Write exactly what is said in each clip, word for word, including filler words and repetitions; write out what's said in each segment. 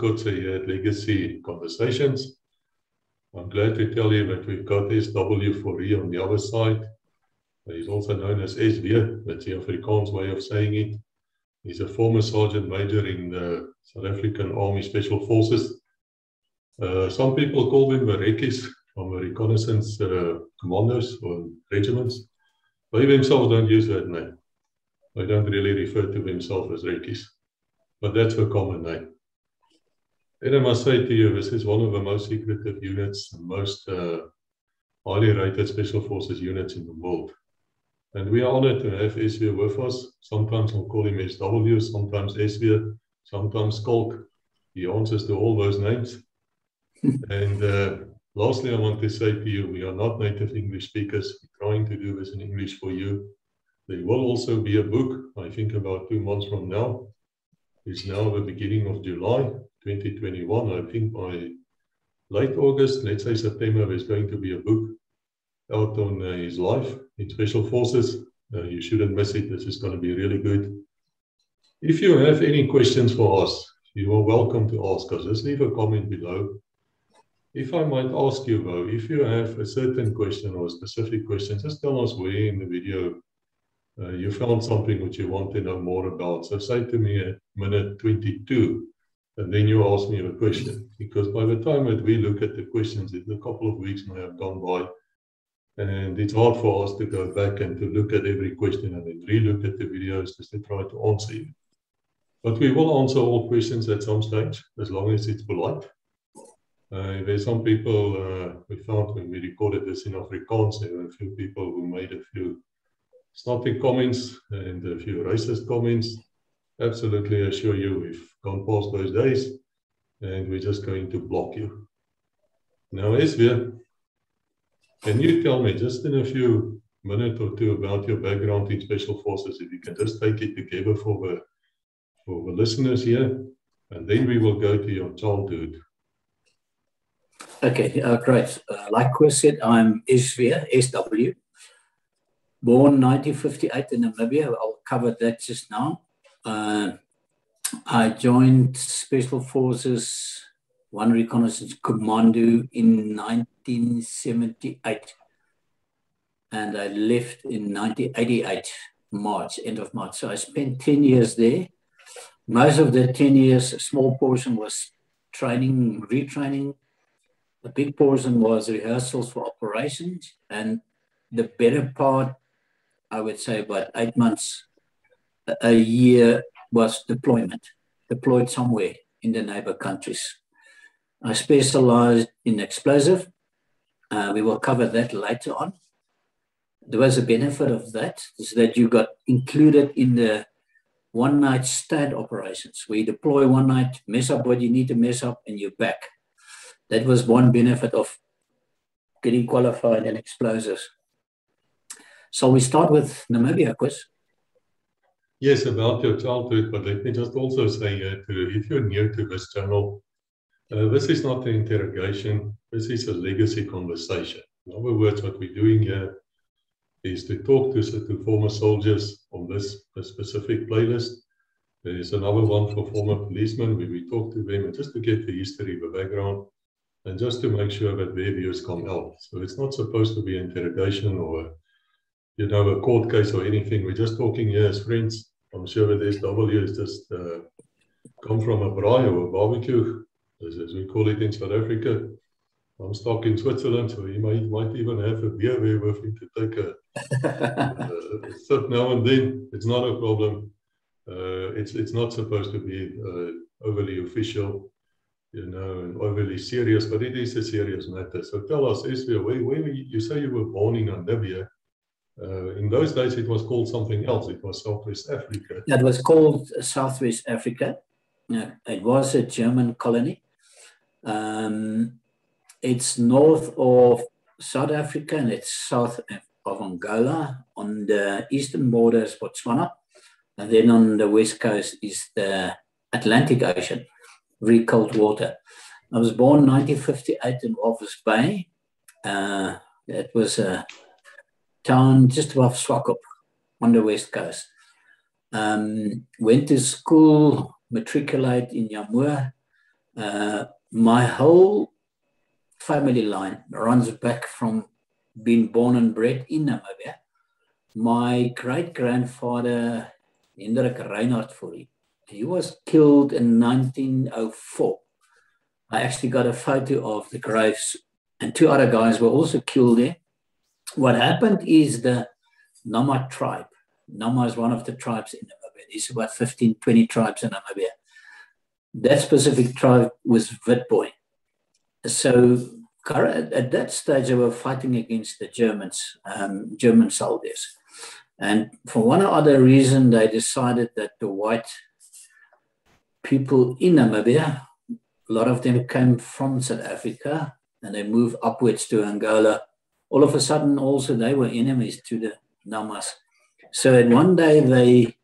good uh, legacy conversations. I'm glad to tell you that we've got S W four E on the other side. He's also known as S W, that's the Afrikaans way of saying it. He's a former sergeant major in the South African Army Special Forces. Uh, some people call him the Rekkies, from the reconnaissance uh, commandos or regiments. They themselves don't use that name. They don't really refer to themselves as Rekkies, but that's a common name. And I must say to you, this is one of the most secretive units, the most uh, highly rated special forces units in the world. And we are honored to have S W with us. Sometimes I'll call him S W, sometimes S W, sometimes Kalk. He answers to all those names. and uh, lastly, I want to say to you, we are not native English speakers. We're trying to do this in English for you. There will also be a book, I think about two months from now. It's now the beginning of July twenty twenty-one. I think by late August, let's say September, there's going to be a book out on uh, his life in Special Forces. Uh, you shouldn't miss it. This is going to be really good. If you have any questions for us, you are welcome to ask us. Just leave a comment below. If I might ask you though, if you have a certain question or a specific question, just tell us where in the video uh, you found something which you want to know more about. So say to me at minute twenty-two, and then you ask me a question. Because by the time that we look at the questions, it's a couple of weeks may have gone by. And it's hard for us to go back and to look at every question and then re-look at the videos just to try to answer you. But we will answer all questions at some stage, as long as it's polite. Uh, there's some people, uh, we found when we recorded this in Afrikaans, there were a few people who made a few snotty comments and a few racist comments. Absolutely, I assure you, we've gone past those days and we're just going to block you. Now, Esvia, can you tell me just in a few minutes or two about your background in Special Forces? If you can just take it together for the, for the listeners here, and then we will go to your childhood. Okay, uh, great. Uh, like Chris said, I'm Esvia, S W, born nineteen fifty-eight in Namibia. I'll cover that just now. Uh, I joined Special Forces one Reconnaissance Commando in nineteen seventy-eight, and I left in nineteen eighty-eight, March, end of March. So I spent ten years there. Most of the ten years, a small portion was training, retraining. A big portion was rehearsals for operations. And the better part, I would say about eight months, a year was deployment, deployed somewhere in the neighbor countries. I specialized in explosive. Uh, we will cover that later on. There was a benefit of that, is that you got included in the one-night stand operations. We deploy one night, mess up what you need to mess up, and you're back. That was one benefit of getting qualified in explosives. So we start with Namibia, Chris. Yes, about your childhood, but let me just also say, uh, to, if you're new to this channel, Uh, this is not an interrogation, this is a legacy conversation. In other words, what we're doing here is to talk to, to former soldiers on this, this specific playlist. There is another one for former policemen where we talk to them and just to get the history, the background, and just to make sure that their views come out. So it's not supposed to be an interrogation or, you know, a court case or anything. We're just talking here as friends. I'm sure that S W has just uh, come from a braai or a barbecue, as we call it in South Africa. I'm stuck in Switzerland, so he might, might even have a beer there with him to take a, a, a sip now and then. It's not a problem. Uh, it's, it's not supposed to be uh, overly official, you know, and overly serious, but it is a serious matter. So tell us, Esvia, where, where you, you say you were born in Namibia. Uh, in those days, it was called something else. It was Southwest Africa. That was called Southwest Africa. Yeah, it was a German colony. Um, it's north of South Africa and it's south of Angola. On the eastern border is Botswana. And then on the west coast is the Atlantic Ocean, very cold water. I was born in nineteen fifty-eight in Walvis Bay. Uh, it was a town just above Swakop on the west coast. Um, went to school, matriculate in Yamoa, Uh, my whole family line runs back from being born and bred in Namibia. My great-grandfather, Hendrik Reinhard Fourie, he was killed in nineteen oh four. I actually got a photo of the graves, and two other guys were also killed there. What happened is the Nama tribe. Nama is one of the tribes in Namibia. There's about fifteen, twenty tribes in Namibia. That specific tribe was Witbooi. So at that stage, they were fighting against the Germans, um, German soldiers. And for one or other reason, they decided that the white people in Namibia, a lot of them came from South Africa, and they moved upwards to Angola. All of a sudden, also, they were enemies to the Namas. So in one day, they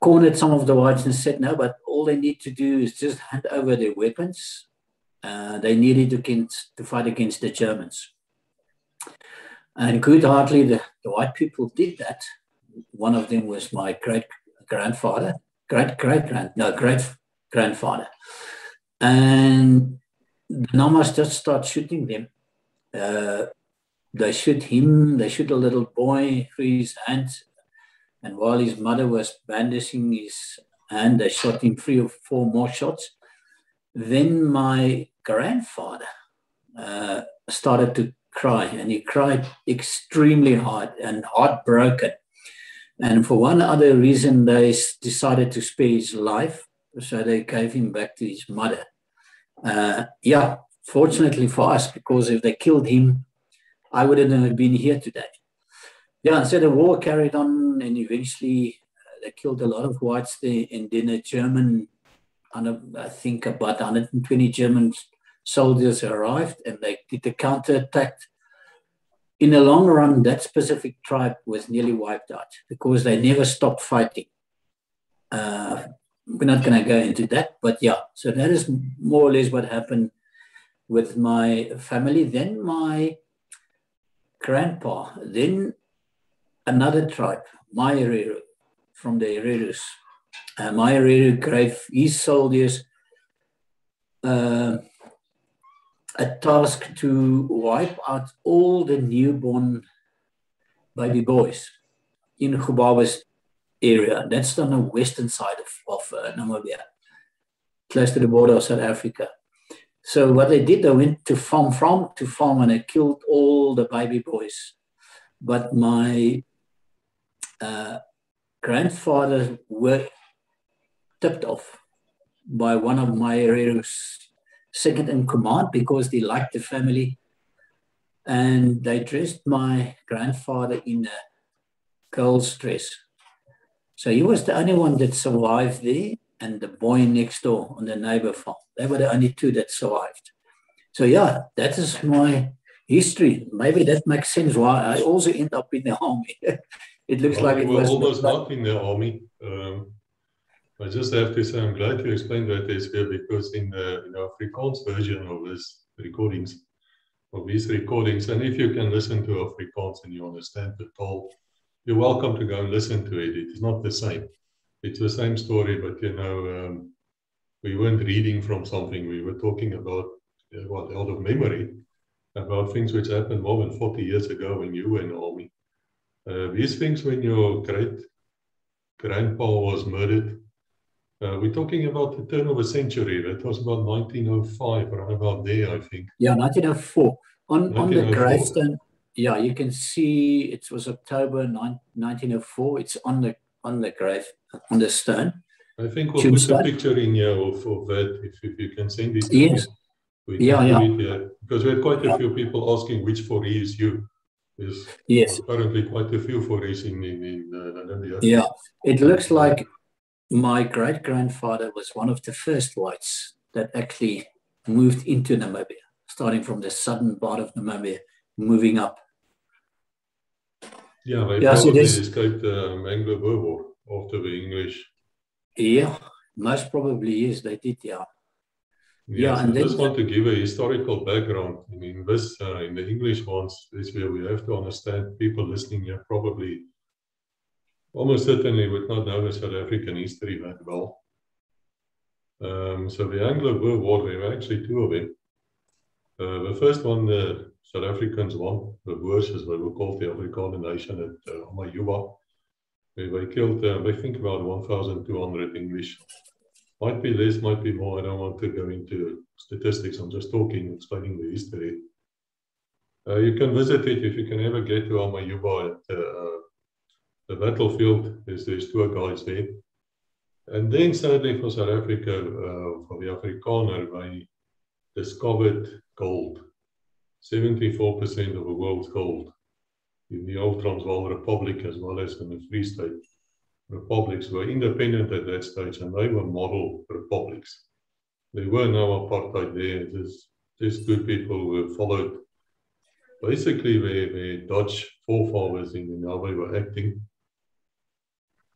cornered some of the whites and said, no, but all they need to do is just hand over their weapons. Uh, they needed to, against, to fight against the Germans. And good-heartedly, the, the white people did that. One of them was my great-grandfather, great-great-grand, no, great-grandfather. And the Namas just start shooting them. Uh, they shoot him, they shoot a little boy through his hand. And while his mother was bandaging his hand, they shot him three or four more shots. Then my grandfather uh, started to cry, and he cried extremely hard and heartbroken. And for one other reason, they decided to spare his life, so they gave him back to his mother. Uh, yeah, fortunately for us, because if they killed him, I wouldn't have been here today. Yeah, so the war carried on, and eventually uh, they killed a lot of whites there, and then a German, I think about one hundred twenty German soldiers arrived, and they did a counterattack. In the long run, that specific tribe was nearly wiped out because they never stopped fighting. Uh, we're not going to go into that, but yeah, so that is more or less what happened with my family. Then my grandpa, then another tribe, Mayeriru, from the Hererus. Uh, Mayeriru gave his soldiers uh, a task to wipe out all the newborn baby boys in Gobaba's area. That's on the western side of, of uh, Namibia, close to the border of South Africa. So what they did, they went to farm, farm to farm, and they killed all the baby boys. But my uh, grandfathers were tipped off by one of Mayereru's second in command because they liked the family, and they dressed my grandfather in a girl's dress. So he was the only one that survived there, and the boy next door on the neighbor farm. They were the only two that survived. So yeah, that is my history. Maybe that makes sense why I also end up in the army. It looks well, like it was almost not in the army. Um, I just have to say I'm glad you explained that, Esther, because in the, in the Afrikaans version of this recordings, of these recordings, and if you can listen to Afrikaans and you understand the Taal, you're welcome to go and listen to it. It is not the same. It's the same story, but you know, um, we weren't reading from something. We were talking about uh, what out of memory about things which happened more than forty years ago when you were in the army. Uh, these things when your great-grandpa was murdered, uh, we're talking about the turn of a century. That was about nineteen oh five, around about there, I think. Yeah, nineteen oh four. On, nineteen oh four. On the gravestone, yeah, you can see it was October ninth, nineteen oh four. It's on the on the grave, on the stone. I think we'll put a picture in here of, of that, if, if you can send it. Yes. Yeah, yeah. It, yeah. Because we had quite a yeah. few people asking which Fourie is you. There's yes, apparently quite a few Fouries in, in, in uh, Namibia. Yeah, it looks like my great-grandfather was one of the first whites that actually moved into Namibia, starting from the southern part of Namibia, moving up. Yeah, they yeah, probably so escaped the um, Anglo-Boer War after the English. Yeah, most probably is, they did, yeah. Yeah, yeah, and I just want to give a historical background. I mean, this uh, in the English ones is where we have to understand. People listening here probably, almost certainly, would not know the South African history that well. Um, so the Anglo-Boer War, there were actually two of them. Uh, the first one, the South Africans won, the Boers, as they were called, the Afrikaner nation at uh, Amajuba. They, they killed, uh, they think about one thousand two hundred English. Might be less, might be more. I don't want to go into statistics. I'm just talking, explaining the history. Uh, you can visit it if you can ever get to Amajuba at uh, the battlefield. There's, there's tour guides there. And then, sadly for South Africa, uh, for the Afrikaner, they discovered gold. seventy-four percent of the world's gold in the old Transvaal Republic, as well as in the Free State. Republics were independent at that stage, and they were model republics. There were no apartheid there. Just, just good people were followed. Basically, their, their Dutch forefathers in how they were acting.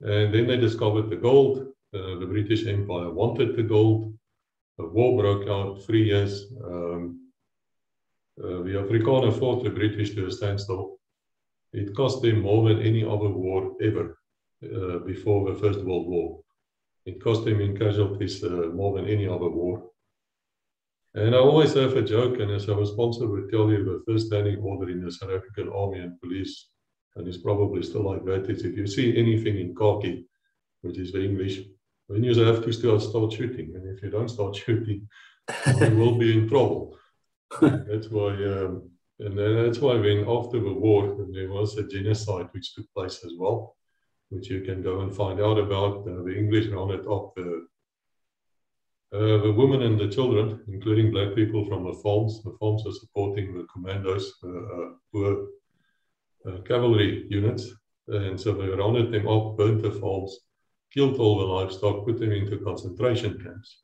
And then they discovered the gold. Uh, the British Empire wanted the gold. The war broke out, three years. Um, uh, the Afrikaner fought the British to a standstill. It cost them more than any other war ever. Uh, before the First World War. It cost him in casualties uh, more than any other war. And I always have a joke, and as a sponsor would tell you, the first standing order in the South African Army and Police, and it's probably still like that, is if you see anything in khaki, which is the English, then you have to still start shooting. And if you don't start shooting, you will be in trouble. That's why, um, and then that's why when after the war, there was a genocide which took place as well, which you can go and find out about. Uh, the English round it up, uh, uh, the women and the children, including black people from the farms. The farms are supporting the commandos, poor uh, uh, cavalry units. And so they rounded them up, burnt the farms, killed all the livestock, put them into concentration camps.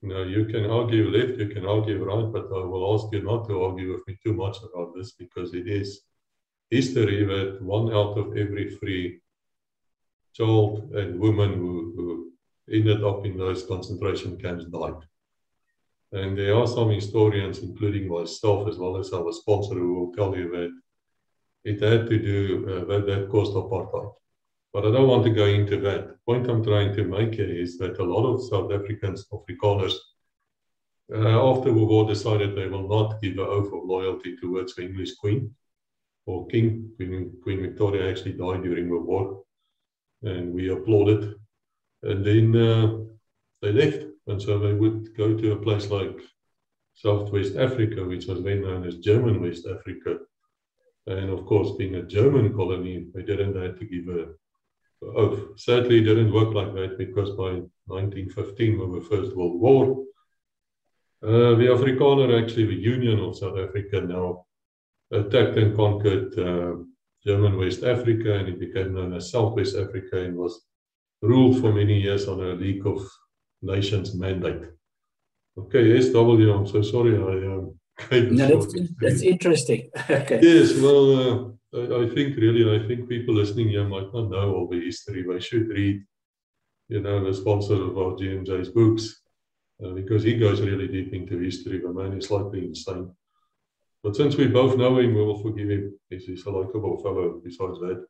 Now, you can argue left, you can argue right, but I will ask you not to argue with me too much about this, because it is history that one out of every three child and woman who, who ended up in those concentration camps died. And there are some historians, including myself as well as our sponsor, who will tell you that it had to do, uh, that that caused apartheid. But I don't want to go into that. The point I'm trying to make here is that a lot of South Africans, Afrikaners, uh, after the war decided they will not give an oath of loyalty towards the English Queen or King. Queen, Queen Victoria actually died during the war, and we applauded. And then uh, they left, and so they would go to a place like Southwest Africa, which was then known as German West Africa. And of course, being a German colony, they didn't have to give a, a oath. Sadly, it didn't work like that, because by nineteen fifteen, we were First World War. Uh, the Afrikaner, actually the Union of South Africa now, attacked and conquered uh, German West Africa, and it became known as Southwest Africa, and was ruled for many years on a League of Nations mandate. Okay, S W, I'm so sorry. I, um, no, that's, that's interesting. Okay. Yes, well, uh, I, I think really, I think people listening here might not know all the history. They should read, you know, the sponsor of our G M J's books, uh, because he goes really deep into history. The man is slightly insane. But since we both know him, we will forgive him. He's a likable fellow besides that.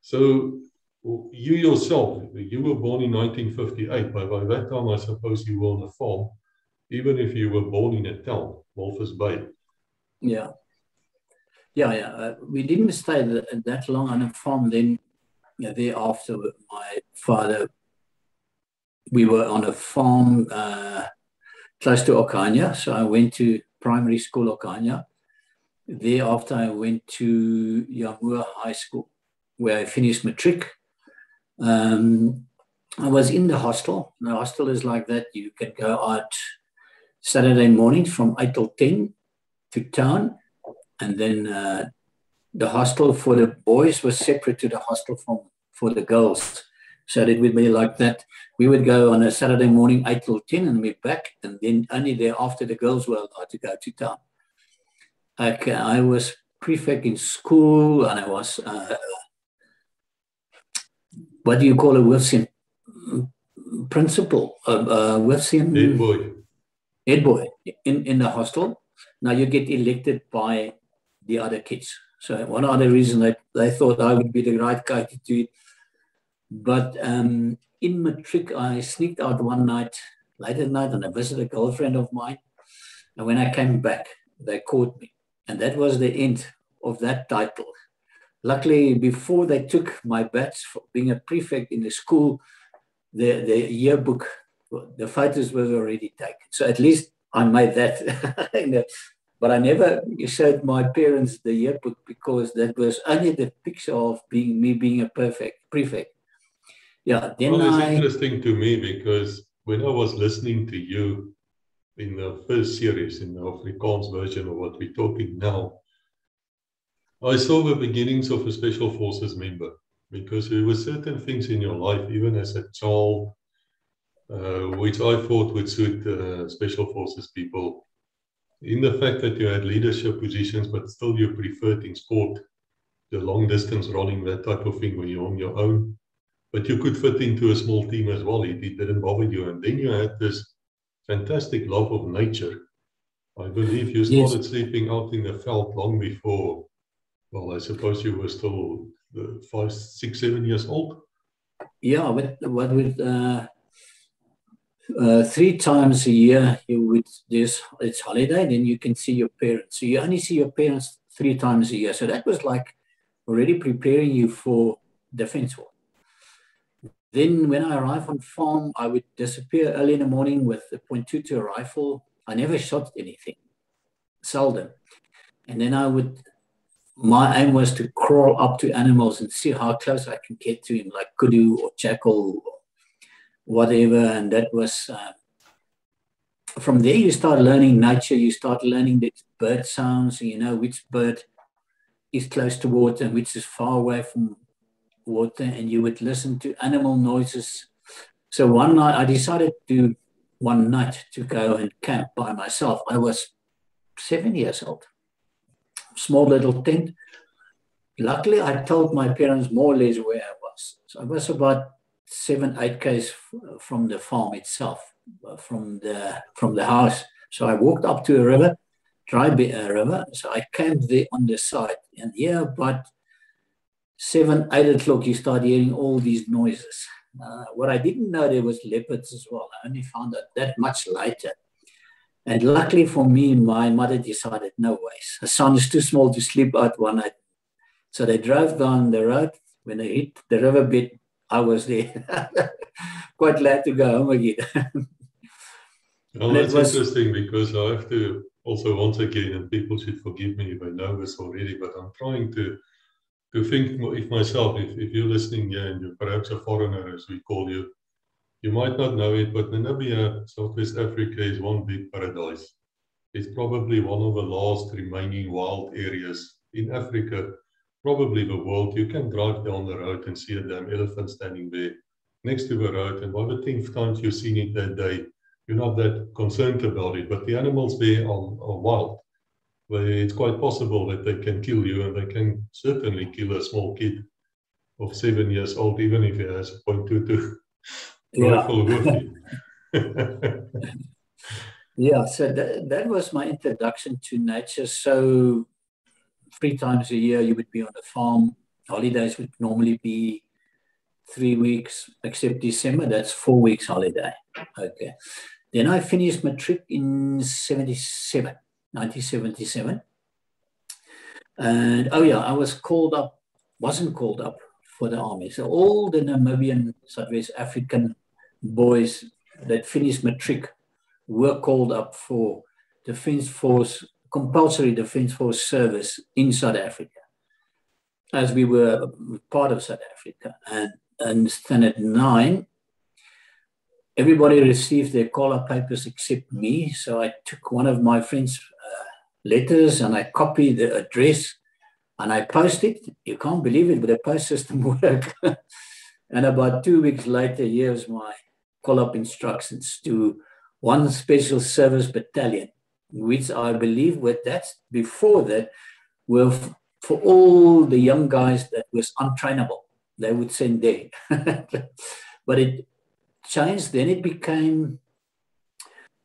So you yourself, you were born in nineteen fifty-eight. By, by that time, I suppose you were on a farm, even if you were born in a town, Walvis Bay. Yeah. Yeah, yeah. Uh, we didn't stay that, that long on a farm. Then you know, thereafter, my father, we were on a farm uh, close to Okahandja. So I went to primary school, Okahandja. Thereafter, I went to Yamoa High School, where I finished matric. Um, I was in the hostel. The hostel is like that. You can go out Saturday mornings from eight till ten to town. And then uh, the hostel for the boys was separate to the hostel from, for the girls. So it would be like that. We would go on a Saturday morning, eight till ten, and we're back. And then only thereafter, the girls were allowed to go to town. Okay, I was prefect in school, and I was, uh, what do you call a Wilson principal? Uh, uh, Wilson? Head boy. Head boy in, in the hostel. Now you get elected by the other kids. So one other reason that they thought I would be the right guy to do it. But um, in matric, I sneaked out one night, late at night, and I visited a girlfriend of mine. And when I came back, they caught me. And that was the end of that title. Luckily, before they took my badge for being a prefect in the school, the, the yearbook, the photos were already taken. So at least I made that. But I never showed my parents the yearbook because that was only the picture of being me being a perfect prefect. Yeah, then well, it's I... interesting to me because when I was listening to you in the first series, in the Afrikaans version of what we're talking now, I saw the beginnings of a special forces member because there were certain things in your life, even as a child, uh, which I thought would suit uh, special forces people. In the fact that you had leadership positions, but still you preferred in sport, the long distance running, that type of thing, when you're on your own, but you could fit into a small team as well. It, it didn't bother you. And then you had this fantastic love of nature. I believe you started yes. sleeping out in the veld long before, well, I suppose you were still five, six, seven years old. Yeah, but what with, uh... Uh, three times a year, you would this it's holiday, then you can see your parents. So you only see your parents three times a year. So that was like already preparing you for defense war. Then when I arrived on farm, I would disappear early in the morning with a point two two rifle. I never shot anything, seldom. And then I would, my aim was to crawl up to animals and see how close I can get to him, like kudu or jackal or whatever. And that was uh, from there you start learning nature, you start learning the bird sounds, and you know which bird is close to water and which is far away from water, and you would listen to animal noises. So one night I decided to one night to go and camp by myself. I was seven years old, small little tent. Luckily I told my parents more or less where I was. So I was about seven, eight k's from the farm itself, from the from the house. So I walked up to a river, dry river. So I camped there on the side. And yeah, but seven, eight o'clock, you start hearing all these noises. Uh, what I didn't know, there was leopards as well. I only found out that much later. And luckily for me, my mother decided, no ways. Her son is too small to sleep out one night. So they drove down the road. When they hit the riverbed, I was there. Quite glad to go home again. Well, that's was... interesting because I have to also once again, and people should forgive me if I know this already, but I'm trying to to think if myself, if, if you're listening here and you're perhaps a foreigner, as we call you, you might not know it, but Namibia, Southwest Africa, is one big paradise. It's probably one of the last remaining wild areas in Africa, probably the world. You can drive down the road and see a damn elephant standing there next to the road. And by the tenth time you've seen it that day, you're not that concerned about it. But the animals there are, are wild. It's quite possible that they can kill you, and they can certainly kill a small kid of seven years old, even if he has a point two two rifle with him. Yeah, so that, that was my introduction to nature. So three times a year, you would be on the farm. Holidays would normally be three weeks, except December, that's four weeks holiday. Okay. Then I finished my trip in nineteen seventy-seven. And oh yeah, I was called up, wasn't called up for the army. So all the Namibian, Southwest African boys that finished matric were called up for Defence Force, compulsory Defence Force service in South Africa, as we were part of South Africa. And, and Standard nine, everybody received their call-up papers except me. So I took one of my friend's uh, letters and I copied the address and I posted. You can't believe it, but the post system worked. And about two weeks later, here's my call-up instructions to one special service battalion, which I believe were that's before that were f for all the young guys that was untrainable. They would send there. But it changed. Then it became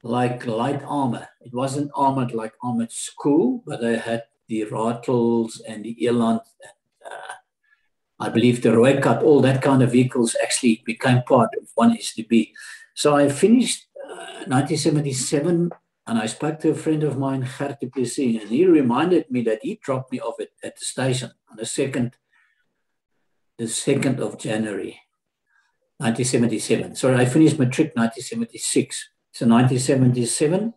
like light armor. It wasn't armored like armored school, but they had the Ratels and the Eland and uh, I believe the Roecat, all that kind of vehicles actually became part of one S D B. So I finished uh, nineteen seventy-seven, and I spoke to a friend of mine, Gert du Plessis, and he reminded me that he dropped me off at, at the station on the second, the second of January, nineteen seventy-seven. Sorry, I finished my trip nineteen seventy-six. So nineteen seventy-seven,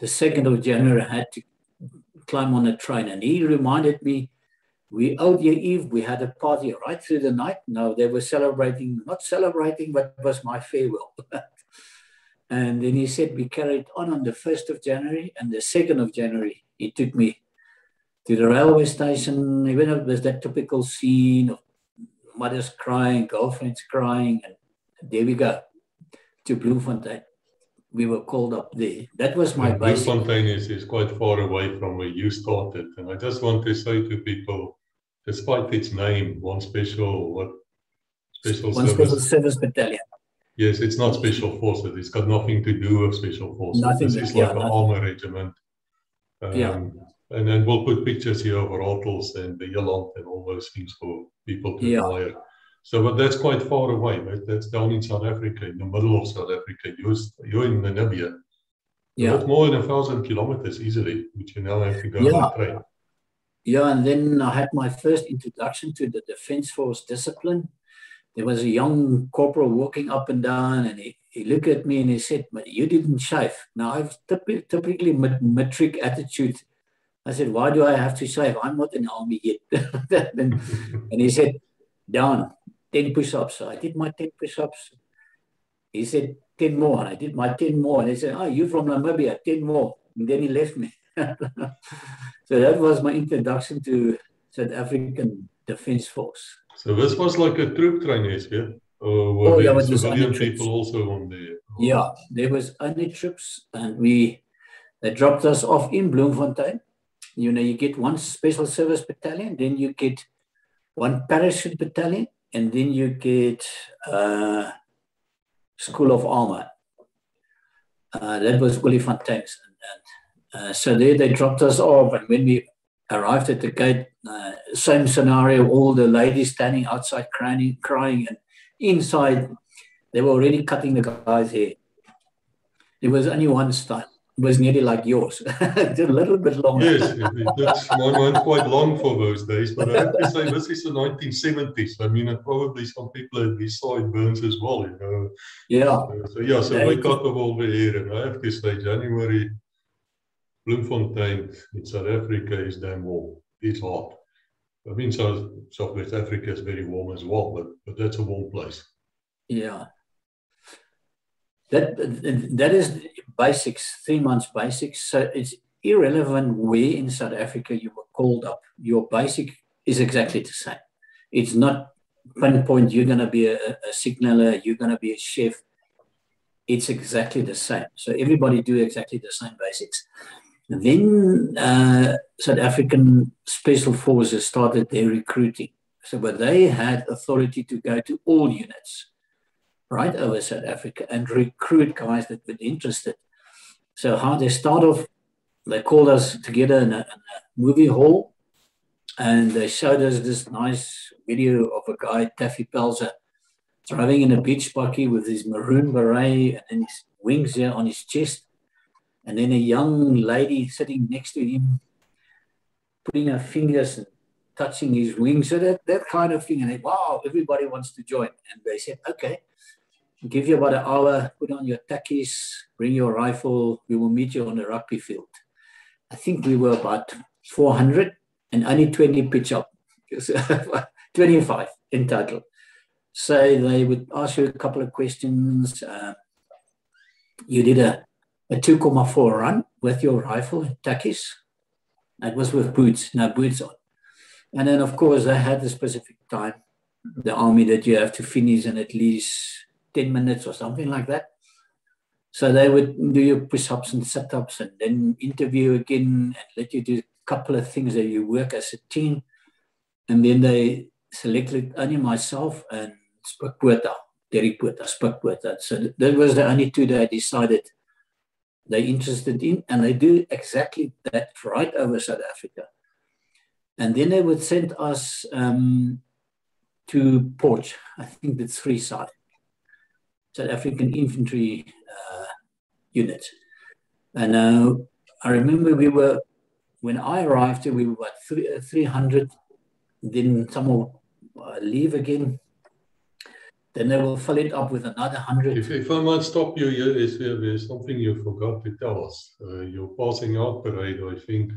the second of January, I had to climb on a train, and he reminded me, we out here Eve, we had a party right through the night. No, they were celebrating, not celebrating, but it was my farewell. And then he said, we carried on on the first of January, and the second of January, he took me to the railway station. Even though it was that typical scene of mothers crying, girlfriends crying, and there we go, to Bloemfontein. We were called up there. That was my basic. Bloemfontein is, is quite far away from where you started. And I just want to say to people, despite its name, one special, what, special one service. One special service battalion. Yes, it's not special forces. It's got nothing to do with special forces. Nothing this is like yeah, an nothing. armor regiment. Um, yeah. And then we'll put pictures here of Ratels and the Yeland and all those things for people to yeah. admire. So, but that's quite far away, right? That's down in South Africa, in the middle of South Africa. You're, you're in Namibia. Yeah. Not more than a thousand kilometers easily, which you now have to go yeah. on the train. Yeah, and then I had my first introduction to the Defense Force discipline. There was a young corporal walking up and down, and he, he looked at me and he said, "But you didn't shave." Now, I've typ typically metric attitude. I said, "Why do I have to shave? I'm not in the army yet." and, and he said, "Down. ten push-ups." So I did my ten push-ups. He said, ten more. And I did my ten more. And he said, "Oh, you're from Namibia, ten more." And then he left me. So that was my introduction to South African Defense Force. So this was like a troop train, is yeah? Or were oh, there yeah, but civilian people also on there? Yeah, there was only troops. And we, they dropped us off in Bloemfontein. You know, you get one special service battalion, then you get one parachute battalion, and then you get uh, School of Armor. Uh, that was Olifantex. Uh, so there they dropped us off, and when we arrived at the gate, uh, same scenario, all the ladies standing outside crying, crying, and inside they were already cutting the guy's hair. There was only one style. It was nearly like yours, a little bit longer. Yes, that's, mine weren't quite long for those days, but I have to say this is the nineteen seventies. I mean, probably some people had these sideburns as well, you know. Yeah. Uh, so, yeah, so we cut off all the hair, and I have to say January, Bloemfontein in South Africa is damn warm. It's hot. I mean, South, Southwest Africa is very warm as well, but, but that's a warm place. Yeah. That, that is basics, three months basics. So it's irrelevant where in South Africa you were called up. Your basic is exactly the same. It's not pinpoint, you're going to be a, a signaller, you're going to be a chef. It's exactly the same. So everybody do exactly the same basics. And then uh, South African Special Forces started their recruiting. So but they had authority to go to all units right over South Africa and recruit guys that were interested. So how they start off, they called us together in a, in a movie hall, and they showed us this nice video of a guy, Taffy Pelzer, driving in a beach bucky with his maroon beret and then his wings here on his chest. And then a young lady sitting next to him, putting her fingers and touching his wings. So that, that kind of thing. And they, wow, everybody wants to join. And they said, okay. Give you about an hour, put on your tackies, bring your rifle, we will meet you on the rugby field. I think we were about four hundred and only twenty pitch up, twenty-five in total. So they would ask you a couple of questions. Uh, you did a, a two point four run with your rifle and tackies. That was with boots, no boots on. And then, of course, they had a specific time, the army, that you have to finish in at least ten minutes or something like that. So they would do your push-ups and sit-ups and then interview again and let you do a couple of things that you work as a team. And then they selected only myself and Spikputa, Terry Puta, Spikputa. So that was the only two that I decided they're interested in, and they do exactly that right over South Africa. And then they would send us um, to Port. I think that's Free State, South African Infantry uh, Unit. And uh, I remember we were, when I arrived, we were about three, uh, three hundred, then some will uh, leave again. Then they will fill it up with another hundred. If, if I might stop you, you is there, there's something you forgot to tell us. Uh, your passing out parade, I think.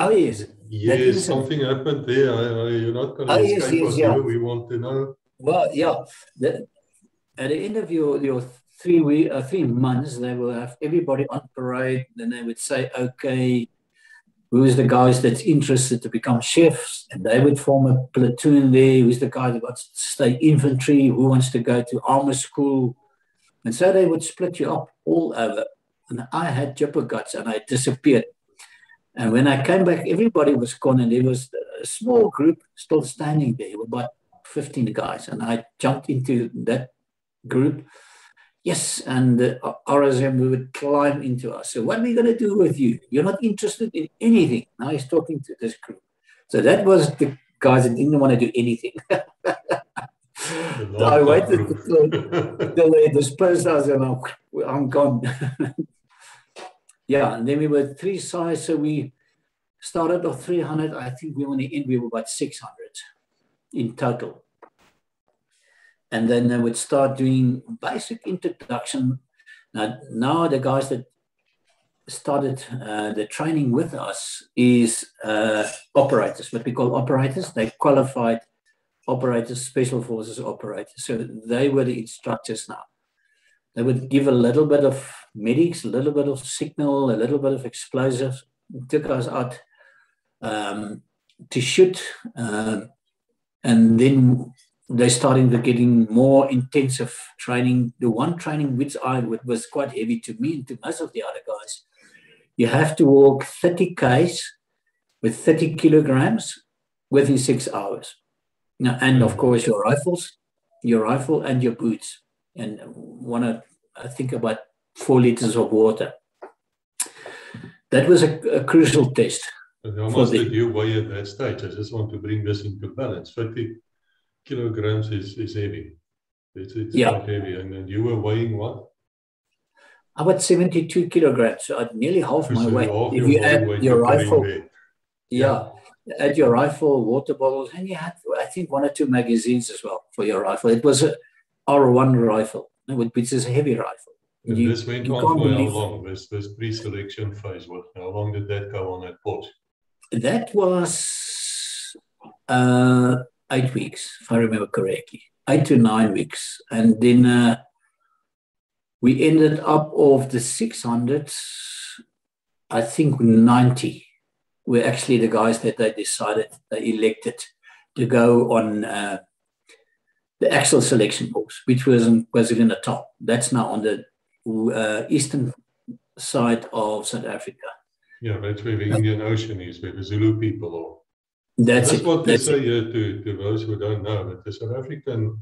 Oh, yes. Yes, something a... happened there. Uh, you're not going to oh, escape yes, yes, us, yeah. We want to know. Well, yeah. The, at the end of your, your three, week, uh, three months, they will have everybody on parade. Then they would say, okay, who's the guys that's interested to become chefs? And they would form a platoon there. Who's the guy that wants to stay infantry? Who wants to go to armor school? And so they would split you up all over. And I had jipper guts and I disappeared. And when I came back, everybody was gone and there was a small group still standing there, about fifteen guys. And I jumped into that group. Yes, and the R S M would climb into us. So what are we going to do with you? You're not interested in anything. Now he's talking to this group. So that was the guys that didn't want to do anything. So I waited until they dispersed us and I'm, I'm gone. Yeah, and then we were three sides. So we started off three hundred. I think we only end, we were about six hundred in total. And then they would start doing basic introduction. Now, now the guys that started uh, the training with us is uh, operators, what we call operators. They qualified operators, special forces operators. So they were the instructors now. They would give a little bit of medics, a little bit of signal, a little bit of explosives. Took us out um, to shoot. Uh, and then they're starting to getting more intensive training. The one training which I would, was quite heavy to me and to most of the other guys. You have to walk thirty Ks with thirty kilograms within six hours. Now, and of course your rifles, your rifle and your boots, and one of, I think about four liters of water. That was a, a crucial test. And how much did you weigh at that stage? I just want to bring this into balance. fifty kilograms is, is heavy. It's, it's yeah. quite heavy. And then you were weighing what? About seventy-two kilograms. So I'd nearly half my weight. Half if you add weight your rifle, yeah. yeah, add your rifle, water bottles, and you had, I think, one or two magazines as well for your rifle. It was a R one rifle, which is a heavy rifle. And you, this went on for how long? This, this pre-selection phase, what? How long did that go on at Port? That was... Uh, Eight weeks, if I remember correctly, eight to nine weeks, and then uh, we ended up of the six hundred. I think ninety were actually the guys that they decided they elected to go on uh, the actual selection course, which was in KwaZulu-Natal. That's now on the uh, eastern side of South Africa. Yeah, that's where the Indian Ocean is, where the Zulu people are. That's, That's it. what they That's say here to, to those who don't know, but the South African,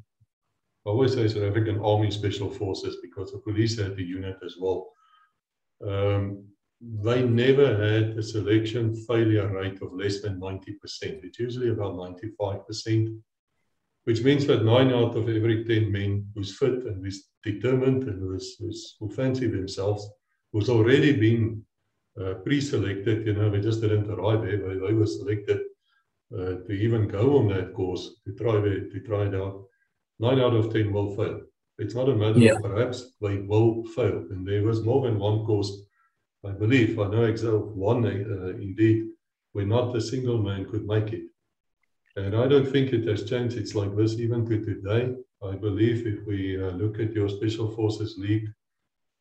I always say South African Army Special Forces, because the police had the unit as well. Um, they never had a selection failure rate of less than ninety percent. It's usually about ninety-five percent, which means that nine out of every ten men who's fit and who's determined and who's, who's, who fancy themselves, who's already been uh, pre-selected, you know, they just didn't arrive there, they, they were selected. Uh, to even go on that course, to try it, to try it out, nine out of ten will fail. It's not a matter yeah. of perhaps, they will fail. And there was more than one course, I believe, I know exactly one uh, indeed, where not a single man could make it. And I don't think it has changed. It's like this even to today. I believe if we uh, look at your Special Forces League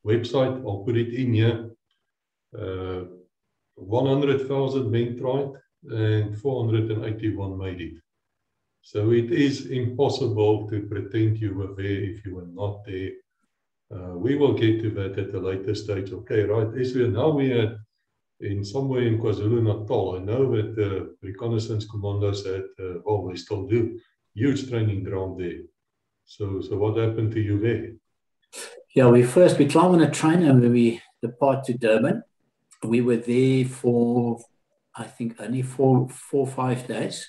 website, I'll put it in here, uh, one hundred thousand men tried, and four hundred eighty-one made it. So it is impossible to pretend you were there if you were not there. Uh, we will get to that at a later stage. Okay, right, Israel, now we are in somewhere in KwaZulu-Natal. I know that the uh, reconnaissance commandos had, uh, well, they still do, huge training ground there. So so what happened to you there? Yeah, we first, we climbed on a train and we depart to Durban. We were there for... I think only four, four, five days,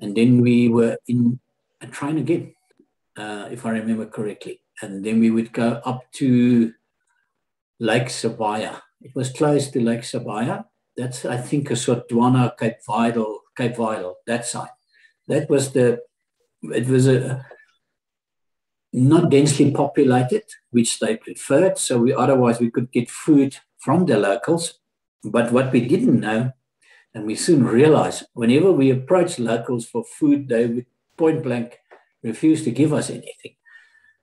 And then we were in a train again, uh, if I remember correctly. And then we would go up to Lake Sibaya. It was close to Lake Sibaya. That's, I think, a Sodwana, Cape Vidal, Cape Vidal, that side. That was the, it was a, not densely populated, which they preferred. So we, otherwise we could get food from the locals. But what we didn't know, and we soon realized, whenever we approached locals for food, they would point blank refuse to give us anything.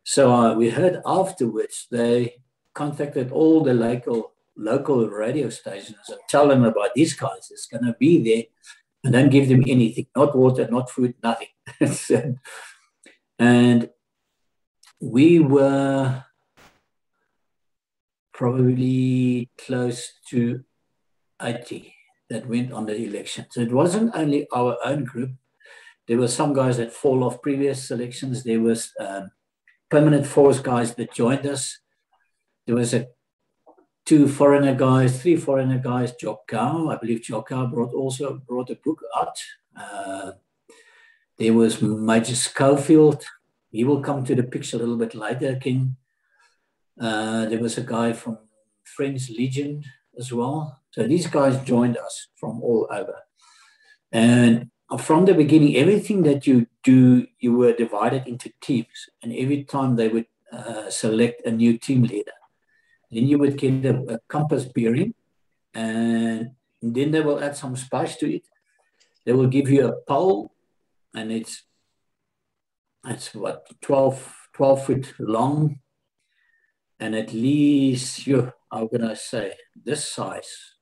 So uh, we heard afterwards, they contacted all the local local radio stations and tell them about these guys. It's going to be there, and don't give them anything, not water, not food, nothing. So, and we were probably close to eighty that went on the election. So it wasn't only our own group. There were some guys that fall off previous elections. There was um, permanent force guys that joined us. There was a two foreigner guys, three foreigner guys, Jock Gow. I believe Jock Gow brought also brought a book out. Uh, there was Major Schofield. He will come to the picture a little bit later, King. Uh, there was a guy from French Legion as well. So these guys joined us from all over. And from the beginning, everything that you do, you were divided into teams. And every time they would uh, select a new team leader. Then you would get a, a compass bearing, and then they will add some spice to it. They will give you a pole, and it's, it's what, twelve, twelve foot long, and at least, you, how can I say, this size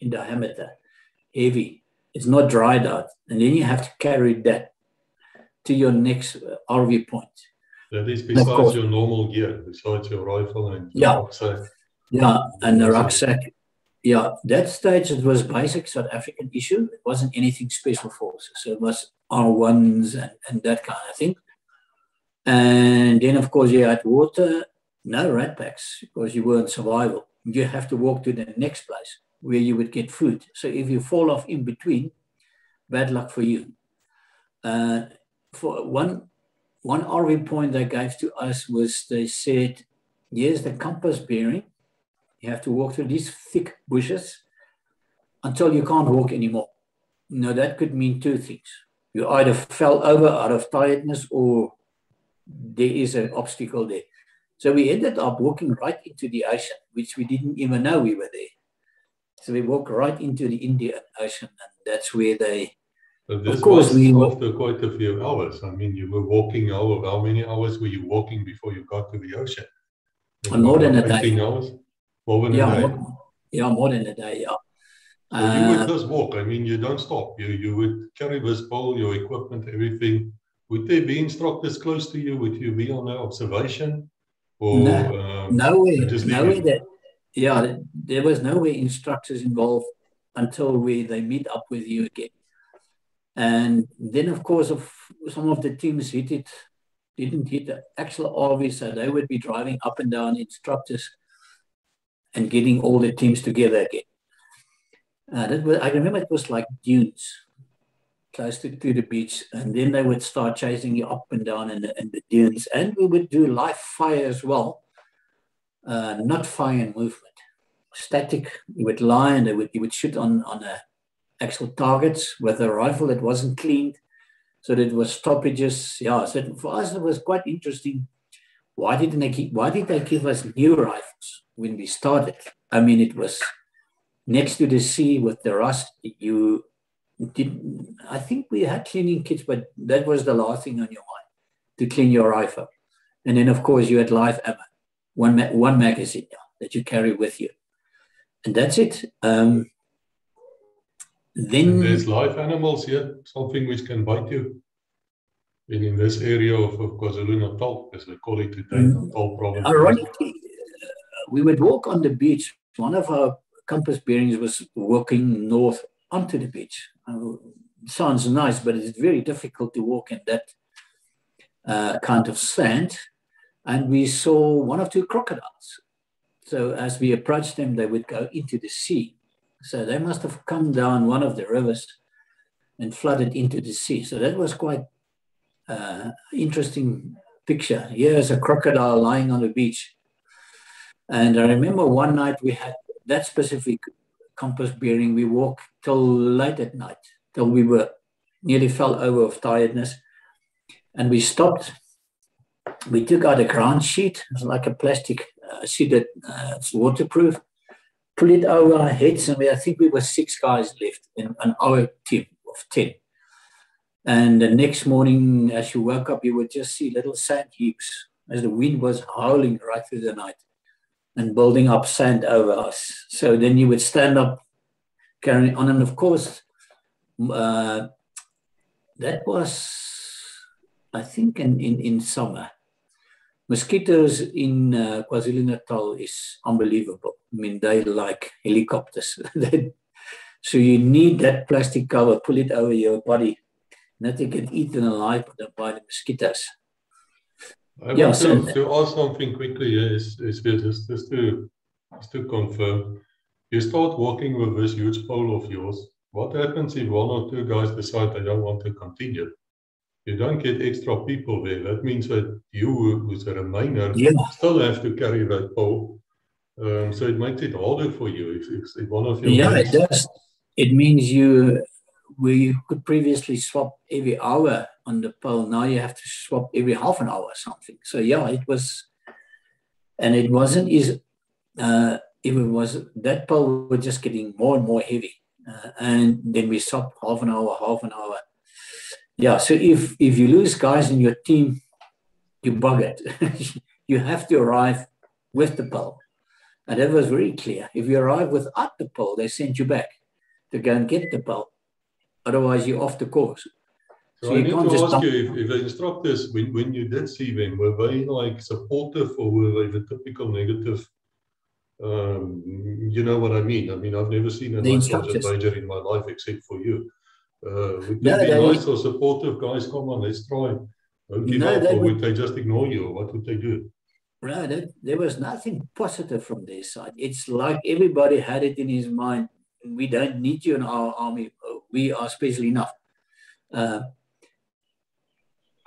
in diameter, heavy. It's not dried out. And then you have to carry that to your next R V point. That is besides your normal gear, besides your rifle and your yeah. rucksack. Yeah, and the rucksack. Yeah, that stage it was basic South African issue. It wasn't anything special forces. So it was R ones and, and that kind of thing. And then, of course, you had water, no rat packs, because you were in survival. You have to walk to the next place where you would get food. So if you fall off in between, bad luck for you. Uh, for one... One R V point they gave to us was they said, here's the compass bearing. You have to walk through these thick bushes until you can't walk anymore. Now, that could mean two things. You either fell over out of tiredness or there is an obstacle there. So we ended up walking right into the ocean, which we didn't even know we were there. So we walked right into the Indian Ocean, and that's where they... So this of course, was we after quite a few hours. I mean, you were walking over. How many hours were you walking before you got to the ocean? Was more than a day. Hours? More than yeah, a day. More, yeah, more than a day. Yeah. So uh, you would just walk. I mean, you don't stop. You you would carry this pole, your equipment, everything. Would there be instructors close to you? Would you be on an observation? Or no, um, nowhere. Nowhere that. Yeah, there was nowhere instructors involved until we they meet up with you again. And then, of course, of some of the teams hit it, didn't hit the actual R V, so they would be driving up and down instructors and getting all the teams together again. Uh, that was, I remember it was like dunes, close to, to the beach, and then they would start chasing you up and down in the, in the dunes. And we would do live fire as well, uh, not fire in movement. Static, you would lie and they would, you would shoot on, on a actual targets with a rifle that wasn't cleaned, so that it was stoppages. Yeah, so for us it was quite interesting. Why didn't they keep, why did they give us new rifles when we started? I mean, it was next to the sea with the rust. You didn't, I think we had cleaning kits, but that was the last thing on your mind, to clean your rifle. And then of course you had live ammo, one, ma one magazine yeah, that you carry with you. And that's it. Um, Then and there's live animals here, something which can bite you. And in this area of, of KwaZulu-Natal, as we call it today, Natal province. Ironically, we would walk on the beach. One of our compass bearings was walking north onto the beach. Uh, sounds nice, but it's very difficult to walk in that uh, kind of sand. And we saw one or two crocodiles. So as we approached them, they would go into the sea. So they must have come down one of the rivers and flooded into the sea. So that was quite uh, interesting picture. Here's a crocodile lying on the beach. And I remember one night we had that specific compass bearing. We walked till late at night, till we were nearly fell over of tiredness. And we stopped. We took out a ground sheet. It was like a plastic uh, sheet that uh, it's waterproof. Pulled it over our heads, and we, I think we were six guys left in an hour team of ten. And the next morning, as you woke up, you would just see little sand heaps as the wind was howling right through the night and building up sand over us. So then you would stand up, carrying on. And of course, uh, that was, I think, in, in, in summer. Mosquitoes in uh, KwaZulu-Natal is unbelievable. I mean, they like helicopters. So you need that plastic cover, pull it over your body. Nothing can eat them alive by the mosquitoes. I yeah, want so, to, to ask something quickly here, is, is just, just, to, just to confirm. You start walking with this huge pole of yours. What happens if one or two guys decide they don't want to continue? You don't get extra people there. That means that you, who's a remainer, yeah. still have to carry that pole. Um, so it makes it harder for you if, if one of your yeah, mates... it does. It means you, we could previously swap every hour on the pole. Now you have to swap every half an hour or something. So yeah, it was, and it wasn't. Is uh, if it was that pole, we're just getting more and more heavy, uh, and then we swap half an hour, half an hour. Yeah, so if, if you lose guys in your team, you bug it. You have to arrive with the pole. And that was very clear. If you arrive without the pole, they send you back to go and get the pole. Otherwise, you're off the course. So, so I you need can't to just ask you, if, if the instructors, when, when you did see them, were they like supportive or were they the typical negative? Um, you know what I mean? I mean, I've never seen a nice major in my life except for you. Uh, would they no, be they, nice or supportive guys? Come on, let's try. Don't give no, up, or would they just ignore you? What would they do? No, that, there was nothing positive from their side. It's like everybody had it in his mind. We don't need you in our army. We are special enough. Uh,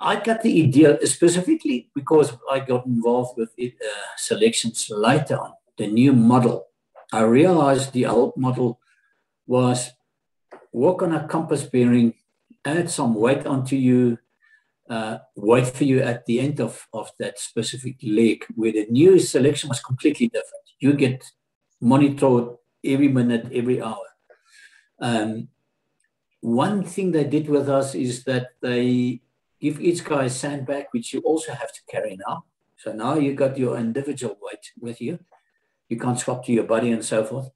I got the idea specifically because I got involved with it, uh, selections later on, the new model. I realized the old model was walk on a compass bearing, add some weight onto you, uh, wait for you at the end of, of that specific leg, where the new selection was completely different. You get monitored every minute, every hour. Um, one thing they did with us is that they give each guy a sandbag, which you also have to carry now. So now you got your individual weight with you. You can't swap to your buddy and so forth.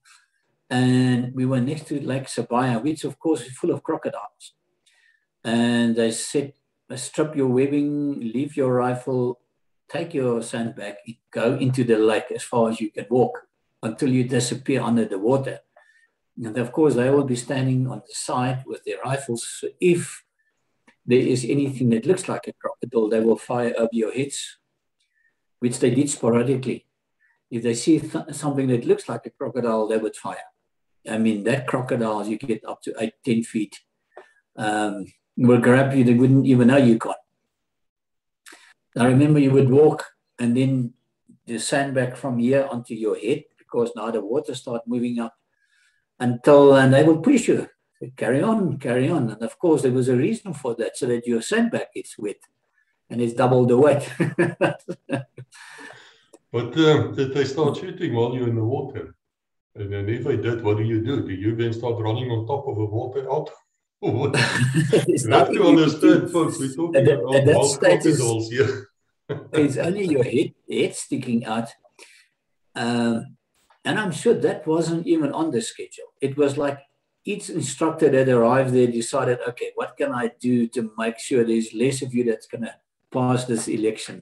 And we were next to Lake Sibaya, which of course is full of crocodiles. And they said, strip your webbing, leave your rifle, take your sandbag, go into the lake as far as you can walk until you disappear under the water. And of course, they will be standing on the side with their rifles. So if there is anything that looks like a crocodile, they will fire over your heads, which they did sporadically. If they see th something that looks like a crocodile, they would fire. I mean, that crocodiles, you get up to eight, ten feet, um, will grab you, they wouldn't even know you got. Now remember, you would walk and then the sandbag from here onto your head, because now the water starts moving up until, and they will push you. So carry on, carry on. And of course, there was a reason for that, so that your sandbag gets wet and it's double the weight. But um, did they start shooting while you're in the water? And then if they did, what do you do? Do you then start running on top of the water out? You have to understand, folks, we're talking at about that crocodiles here. It's only your head, head sticking out. Um, and I'm sure that wasn't even on the schedule. It was like each instructor that arrived there decided, okay, what can I do to make sure there's less of you that's going to pass this election?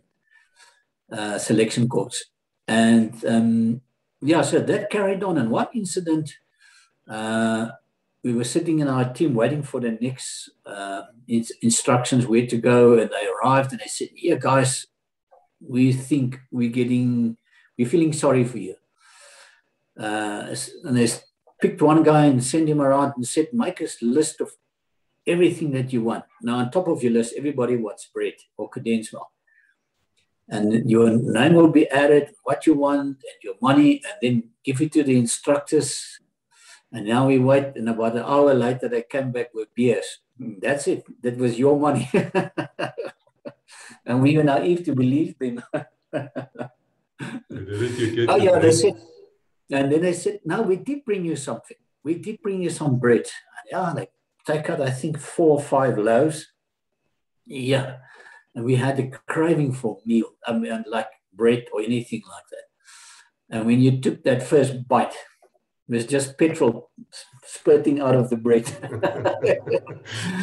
Uh, selection course. And um, yeah, so that carried on. And one incident, uh, we were sitting in our team waiting for the next uh, ins instructions where to go, and they arrived and they said, yeah, guys, we think we're getting, we're feeling sorry for you. Uh, and they picked one guy and sent him around and said, make a list of everything that you want. Now, on top of your list, everybody wants bread or condensed milk. And your name will be added, what you want, and your money, and then give it to the instructors. And now we wait, and about an hour later, they come back with beers. That's it. That was your money. And we were naive to believe them. Oh, yeah, they said, and then they said, no, we did bring you something. We did bring you some bread. And yeah, they take out, I think, four or five loaves. Yeah. And we had a craving for meal, I mean, like bread or anything like that. And when you took that first bite, it was just petrol spurting out of the bread. So much about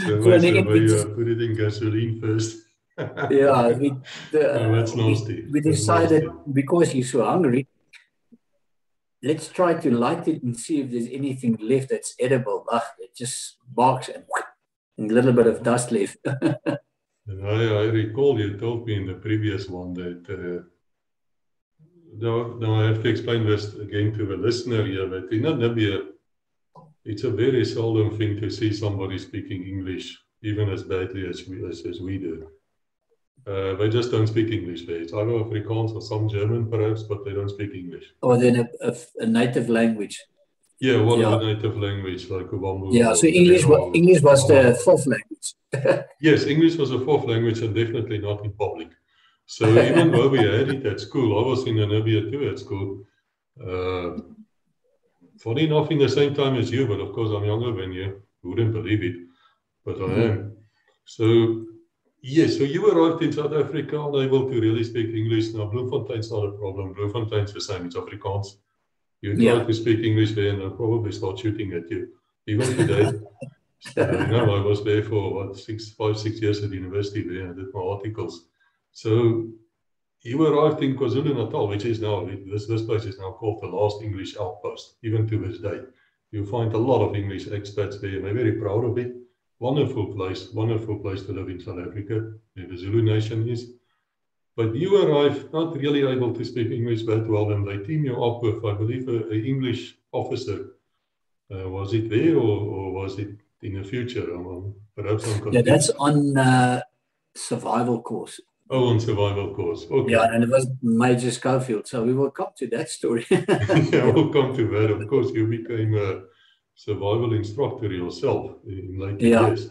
you put it in gasoline first. Yeah, we, the, no, that's nasty. we, we decided that's nasty. Because you're so hungry, let's try to light it and see if there's anything left that's edible. Ugh, it just barks and, and a little bit of dust left. And I, I recall you told me in the previous one that, uh, now, now I have to explain this again to the listener here, that in Namibia, it's a very seldom thing to see somebody speaking English, even as badly as we, as, as we do. Uh, they just don't speak English there. It's either Afrikaans or some German perhaps, but they don't speak English. Or then a, a, a native language. Yeah, one yeah. of the native language, like Ubuntu. Yeah, so English was, English was the fourth language. Yes, English was the fourth language and definitely not in public. So even though we had it at school, I was in Namibia too at school. Uh, funny enough, in the same time as you, but of course I'm younger than you. You wouldn't believe it, but I am. So, yes, so you arrived in South Africa, unable to really speak English. Now, Bloemfontein's not a problem. Bloemfontein's the same, it's Afrikaans. You try yeah. to speak English there and they'll probably start shooting at you. Even today, so, you know, I was there for what, six, five, six years at university there and did my articles. So you arrived in KwaZulu-Natal, which is now, this, this place is now called the last English outpost, even to this day. You find a lot of English expats there and they're very proud of it. Wonderful place, wonderful place to live in South Africa, where the Zulu nation is. But you arrive not really able to speak English that well, and they team you up with, I believe, an English officer. Uh, was it there, or, or was it in the future? Um, perhaps I'm yeah, that's on uh, survival course. Oh, on survival course. Okay. Yeah, and it was Major Schofield, so we will come to that story. Yeah, we'll come to that. Of course, you became a survival instructor yourself in later yeah. years.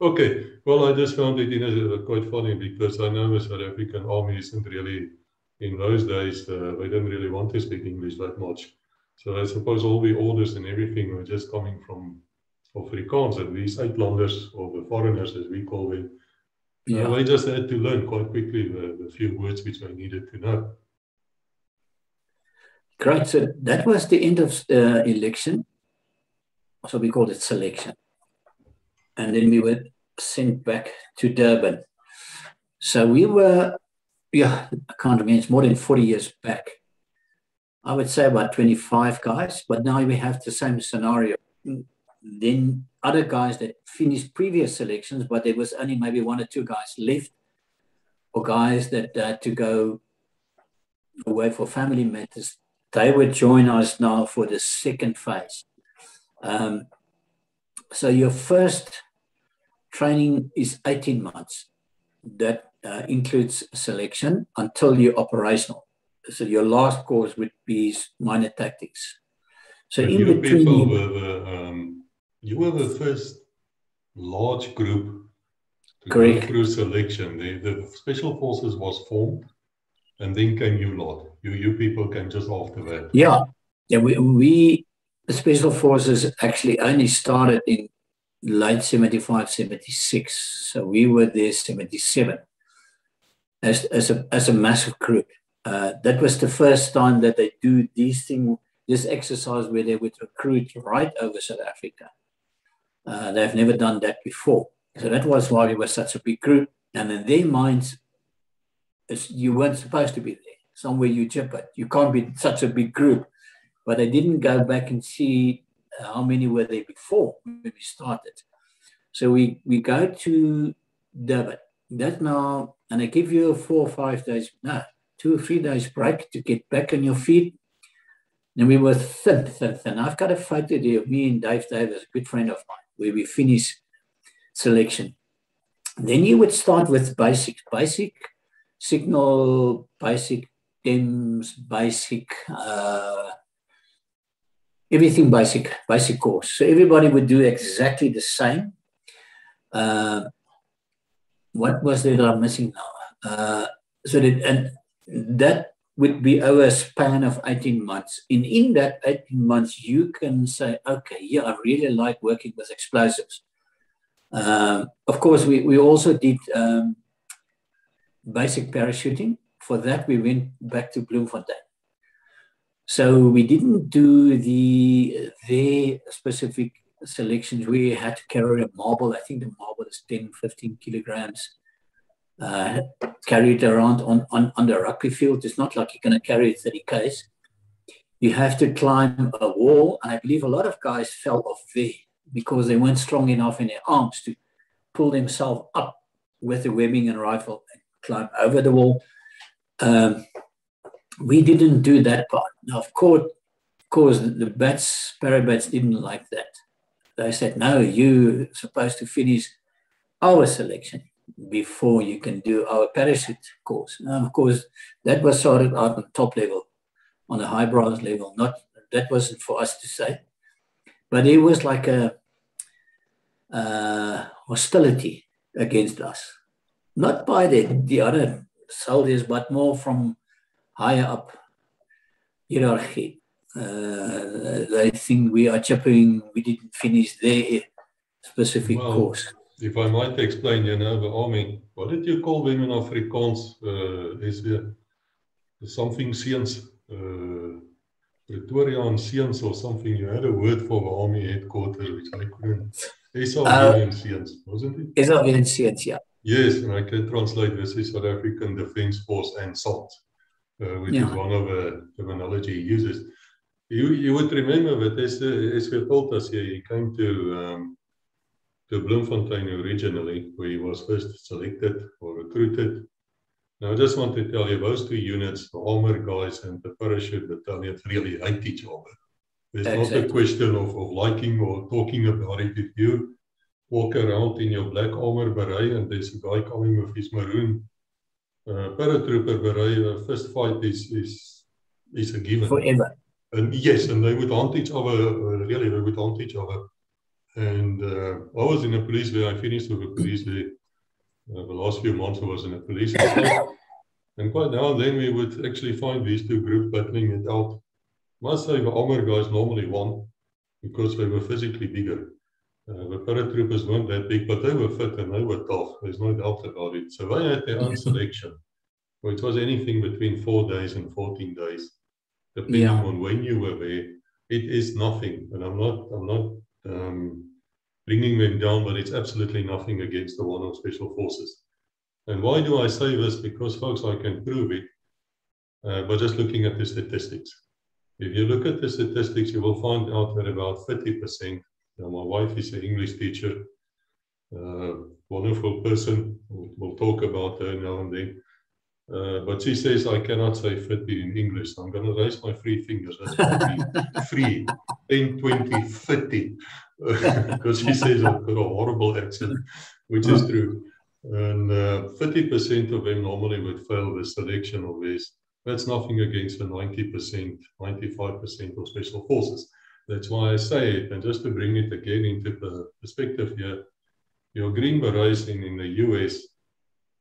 Okay, well, I just found it, you know, quite funny because I know the South African army isn't really, in those days, uh, they didn't really want to speak English that much. So I suppose all the orders and everything were just coming from Afrikaans, and these Uitlanders, or the foreigners as we call them. Yeah. Uh, they just had to learn quite quickly the, the few words which they needed to know. Great, so that was the end of the uh, election. So we called it selection. And then we were sent back to Durban. So we were, yeah, I can't remember, it's more than forty years back. I would say about twenty-five guys, but now we have the same scenario. Then other guys that finished previous selections, but there was only maybe one or two guys left, or guys that had uh, to go away for family matters. They would join us now for the second phase. Um, So your first training is eighteen months. That uh, includes selection until you're operational. So your last course would be minor tactics. So and in you between... People were the, um, you were the first large group to correct. go through selection. The, the Special Forces was formed and then came you lot. You, you people came just after that. Yeah. yeah we... we The Special Forces actually only started in late seventy-five, seventy-six. So we were there seventy-seven as, as, a, as a massive group. Uh, that was the first time that they do these thing, this exercise where they would recruit right over South Africa. Uh, they've never done that before. So that was why we were such a big group. And in their minds, it's, you weren't supposed to be there. Somewhere you jibbered. You can't be such a big group. But I didn't go back and see how many were there before when we started. So we, we go to Durban. That now, and I give you four or five days, no, two or three days break to get back on your feet. And we were thin, thin, thin. I've got a photo there of me and Dave Davis, a good friend of mine, where we finished selection. Then you would start with basic, basic signal, basic T I Ms, basic, uh, everything basic, basic course. So everybody would do exactly the same. Uh, what was there that I'm missing now? Uh, so that, and that would be over a span of eighteen months. And in that eighteen months, you can say, okay, yeah, I really like working with explosives. Uh, of course, we, we also did um, basic parachuting. For that, we went back to Bloemfontein. So we didn't do the their specific selections. We had to carry a marble. I think the marble is ten, fifteen kilograms. Uh, carry it around on, on, on the rugby field. It's not like you're going to carry thirty Ks. You have to climb a wall. And I believe a lot of guys fell off there because they weren't strong enough in their arms to pull themselves up with the webbing and rifle and climb over the wall. Um, we didn't do that part. Now, of course, of course the bats, parabats didn't like that. They said, no, you're supposed to finish our selection before you can do our parachute course. Now, of course, that was sorted out on top level, on the high brass level. Not that wasn't for us to say, but it was like a uh, hostility against us, not by the, the other soldiers, but more from higher up hierarchy. Uh, they think we are chipping, we didn't finish their specific well, course. If I might explain, you know, the army, what did you call them in Afrikaans? Uh, is there something science, uh, Pretorian science or something? You had a word for the army headquarters, which I couldn't. Esavian uh, science, wasn't it? Esavian science, yeah. Yes, and I can translate this as South African Defence Force and S A L T, uh, which yeah. is one of the terminology he uses. You, you would remember that as, uh, as we told us here, he came to, um, to Bloemfontein originally, where he was first selected or recruited. Now, I just want to tell you, those two units, the armor guys and the parachute battalion, really hate each other. There's exactly. not a question of, of liking or talking about it. If you walk around in your black armor beret, and there's a guy coming with his maroon uh, paratrooper beret, a fist fight is, is, is a given. Forever. And yes, and they would hunt each other, uh, really, they would hunt each other. And uh, I was in a police there, I finished with a police there. Uh, the last few months I was in a police there. And quite now and then we would actually find these two groups battling it out. Must say the armor guys normally won, because they were physically bigger. Uh, the paratroopers weren't that big, but they were fit and they were tough. There's no doubt about it. So they had their own selection, which was anything between four days and fourteen days, depending yeah. on when you were there. It is nothing, and I'm not, I'm not um, bringing them down, but it's absolutely nothing against the one of special forces. And why do I say this? Because, folks, I can prove it uh, by just looking at the statistics. If you look at the statistics, you will find out that about thirty percent. Now, my wife is an English teacher, uh, wonderful person. We'll, we'll talk about her now and then. Uh, but she says, I cannot say fifty in English. I'm going to raise my three fingers. That's my three, ten, twenty, fifty. Because she says I've got a horrible accent, which is true. And uh, thirty percent of them normally would fail the selection of this. That's nothing against the ninety percent, ninety-five percent of special forces. That's why I say it, and just to bring it again into perspective here, your Green Berets in, in the U S,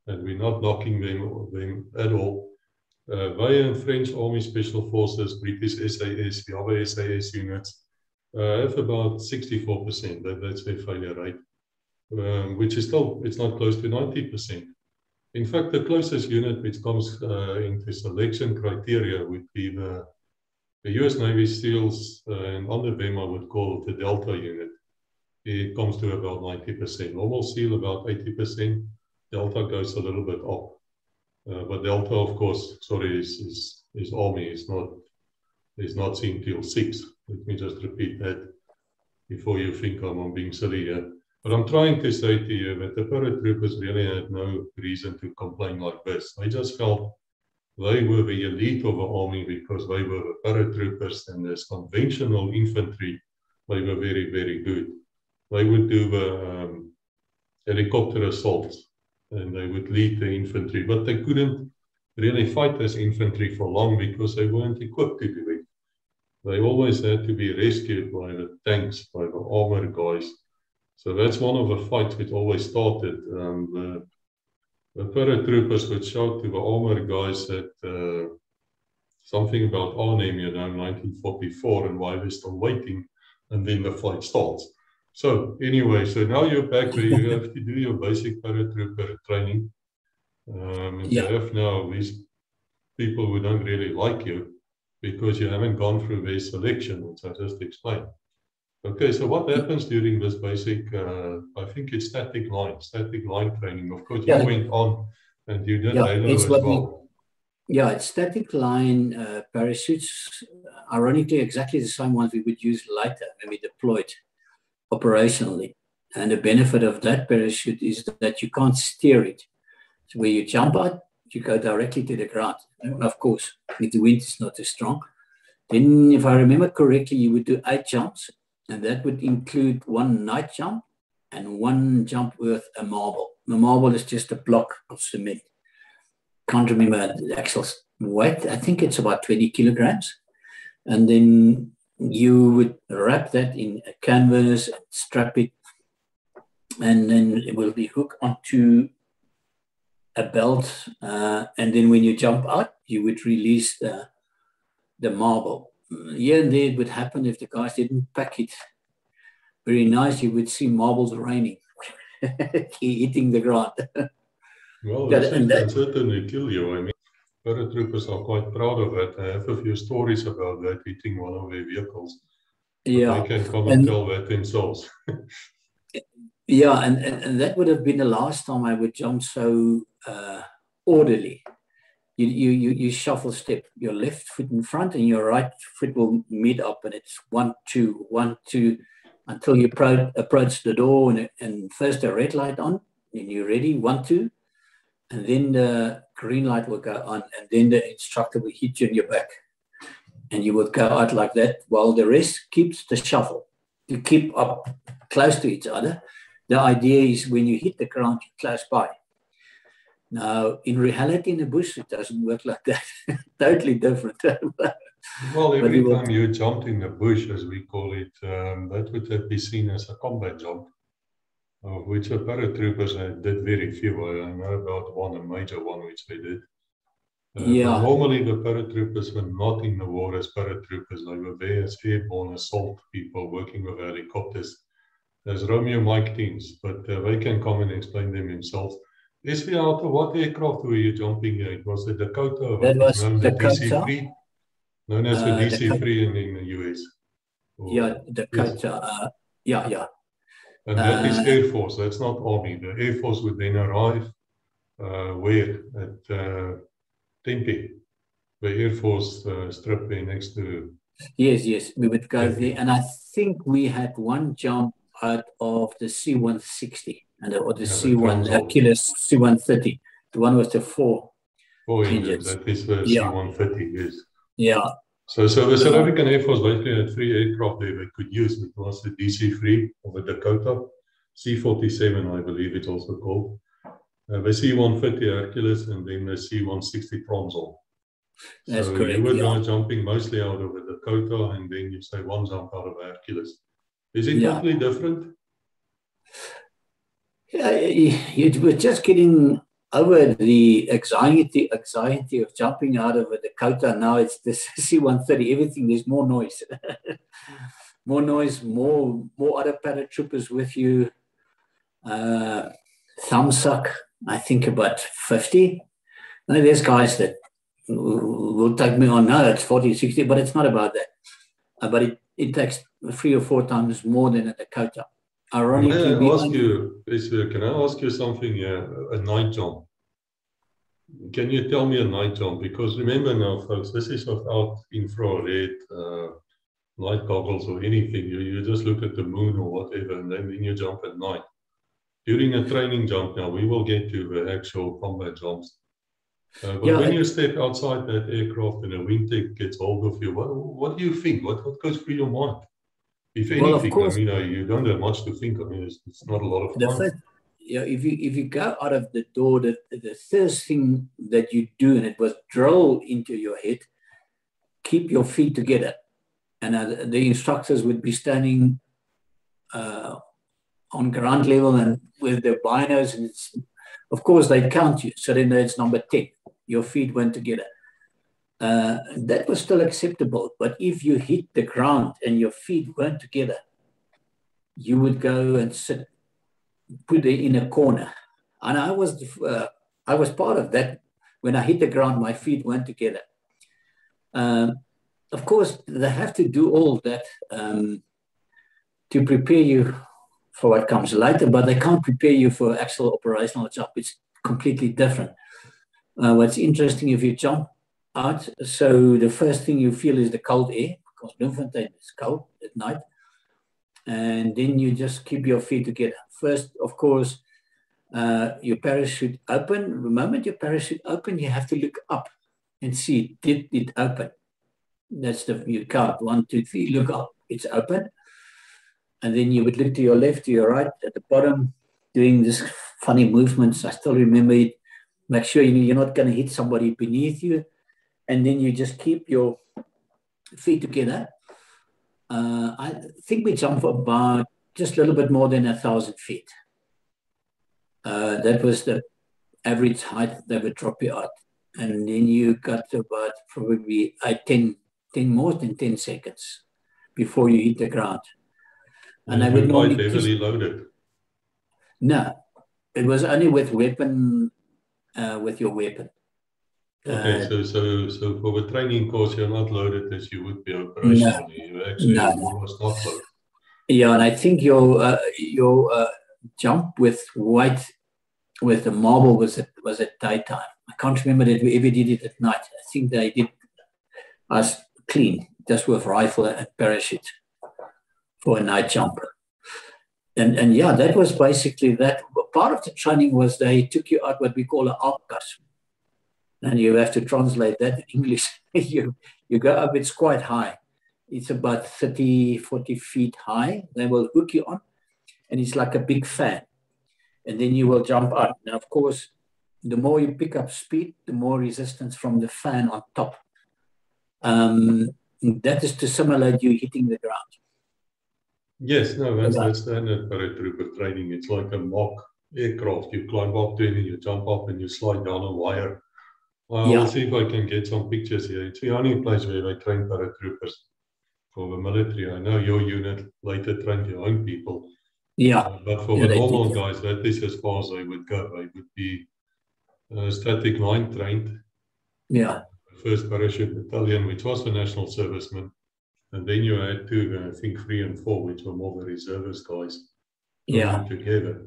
and we're not knocking them, them at all, uh, they and French Army Special Forces, British S A S, the other S A S units, uh, have about sixty-four percent, that, that's their failure rate, um, which is still, it's not close to ninety percent. In fact, the closest unit which comes uh, into selection criteria would be the The U S Navy SEALs, uh, and under them I would call it the Delta unit. It comes to about ninety percent. Normal SEAL about eighty percent. Delta goes a little bit up. Uh, but Delta, of course, sorry, is, is, is Army. It's not, it's not SEAL six. Let me just repeat that before you think I'm, I'm being silly here. But I'm trying to say to you that the paratroopers really had no reason to complain like this. They just felt they were the elite of the army because they were the paratroopers, and as conventional infantry, they were very, very good. They would do the um, helicopter assaults, and they would lead the infantry, but they couldn't really fight as infantry for long because they weren't equipped to do it. They always had to be rescued by the tanks, by the armor guys. So that's one of the fights which always started. Um, the, the paratroopers would shout to the armor guys that uh, something about our name, you know, nineteen forty-four, and why we're still waiting, and then the fight starts. So anyway, so now you're back where you have to do your basic paratrooper training. Um, and yeah. You have now these people who don't really like you because you haven't gone through their selection, which I just explained. Okay, so what happens during this basic, uh, I think it's static line, static line training. Of course, you yeah. went on and you did yeah, halo as well. We, yeah, it's static line uh, parachutes, ironically, exactly the same ones we would use later when we deployed operationally. And the benefit of that parachute is that you can't steer it. So where you jump out, you go directly to the ground. And of course, if the wind is not too strong. Then, if I remember correctly, you would do eight jumps, and that would include one night jump and one jump with a marble. The marble is just a block of cement. Can't remember the actual weight. I think it's about twenty kilograms. And then you would wrap that in a canvas, strap it, and then it will be hooked onto a belt, uh, and then when you jump out, you would release the, the marble. Here and there it would happen if the guys didn't pack it very nice, you would see marbles raining, hitting the ground. Well, that, that can certainly kill you. I mean, paratroopers are quite proud of that. I have a few stories about that, hitting one of their vehicles. Yeah. They can come and, and tell that themselves. Yeah, and, and, and that would have been the last time I would jump so uh, orderly. You, you, you, you shuffle step, your left foot in front and your right foot will meet up, and it's one, two, one, two, until you pro approach the door and, and first the red light on, and you're ready, one, two, and then the green light will go on, and then the instructor will hit you in your back. And you would go out like that while the rest keeps the shuffle. You keep up close to each other. The idea is when you hit the ground, you're close by. Now, in reality, in the bush, it doesn't work like that. Totally different. Well, every time you jumped in the bush, as we call it, um, that would have been seen as a combat jump, of which the paratroopers did very few. I know about one, a major one, which they did. Uh, yeah. Normally, the paratroopers were not in the war as paratroopers. They were there as airborne assault people working with helicopters. There's Romeo Mike teams, but uh, they can come and explain them themselves. Is we out of what aircraft were you jumping here? It was the Dakota, that was known Dakota, as the D C three, known as uh, the D C three in, in the U S. Or, yeah, Dakota. Yes. Uh, yeah, yeah. And that uh, is Air Force. That's not Army. The Air Force would then arrive uh, where at uh, Tempe, the Air Force uh, strip there next to. Yes, yes, we would go Tempe there, and I think we had one jump out of the C one sixty and the, or the yeah, C one Hercules C one thirty. The one was the four. Four engines. That is the yeah. C one thirty, yes. Yeah. So, so the South African Air Force basically had three aircraft they could use. It was the D C three or the Dakota, C forty-seven, I believe it's also called, uh, the C one thirty Hercules, and then the C one sixty Transall. That's so correct. You were yeah. now jumping mostly out of the Dakota, and then you say one jump out of the Hercules. Is it yeah. totally different? Yeah, you were just getting over the anxiety, anxiety of jumping out of a Dakota. Now it's the C one thirty. Everything, there's more noise, more noise, more more other paratroopers with you. Uh, thumbsuck, I think about fifty. Now there's guys that will take me on. Now it's forty, sixty, but it's not about that. Uh, but it, it takes three or four times more than a Dakota. Ironically, can I ask you, can I ask you something here? A night jump. Can you tell me a night jump? Because remember now, folks, this is without infrared uh, light goggles or anything. You, you just look at the moon or whatever, and then, then you jump at night. During a training jump now, we will get to the actual combat jumps. Uh, but yeah, when I, you step outside that aircraft and a wingtip gets hold of you, what, what do you think? What, what goes through your mind? If anything, well, of course, I mean, you don't have much to think. I mean, it's, it's not a lot of fun. First, you know, if you if you go out of the door, the, the first thing that you do, and it was drilled into your head, keep your feet together. And uh, the instructors would be standing uh, on ground level and with their binos, and it's, of course they count you, so they know it's number ten. Your feet went together. Uh, that was still acceptable, but if you hit the ground and your feet weren't together, you would go and sit, put it in a corner. And I was, uh, I was part of that. When I hit the ground, my feet weren't together. Um, of course, they have to do all that um, to prepare you for what comes later, but they can't prepare you for actual operational job. It's completely different. Uh, what's interesting, if you jump out, so the first thing you feel is the cold air, because Bloemfontein is cold at night, and then you just keep your feet together. First, of course, uh, your parachute open. The moment your parachute open, you have to look up and see, did it open? That's the, you count, one, two, three, look up, it's open. And then you would look to your left, to your right, at the bottom, doing this funny movements. I still remember it. Make sure you're not gonna hit somebody beneath you. And then you just keep your feet together. Uh, I think we jumped about just a little bit more than a thousand feet. Uh, that was the average height they would drop you out. And then you got about probably uh, ten, ten, more than ten seconds before you hit the ground. And, and I would not be heavily loaded. No, it was only with weapon, uh, with your weapon. Okay, uh, so, so so for the training course, you're not loaded as you would be operationally. No, you actually no, no. almost not loaded. Yeah, and I think your uh, your uh, jump with white with the marble was at, was at daytime. I can't remember that we ever did it at night. I think they did us clean, just with rifle and parachute for a night jump. And and yeah, that was basically that. Part of the training was they took you out what we call an outcast. And you have to translate that in English. you, you go up, it's quite high. It's about thirty, forty feet high. They will hook you on, and it's like a big fan. And then you will jump out. Now, of course, the more you pick up speed, the more resistance from the fan on top. Um, that is to simulate you hitting the ground. Yes, no, that's, that's standard paratrooper training. It's like a mock aircraft. You climb up to it, and you jump up, and you slide down a wire. Well, yeah. I'll see if I can get some pictures here. It's the only place where they train paratroopers for the military. I know your unit later trained your own people. Yeah. Uh, but for yeah, the normal did, guys, yeah. that is as far as they would go. They would be uh, static line trained. Yeah. First Parachute Battalion, which was the national servicemen. And then you had two, I think three and four, which were more the reservist guys. Yeah. Together.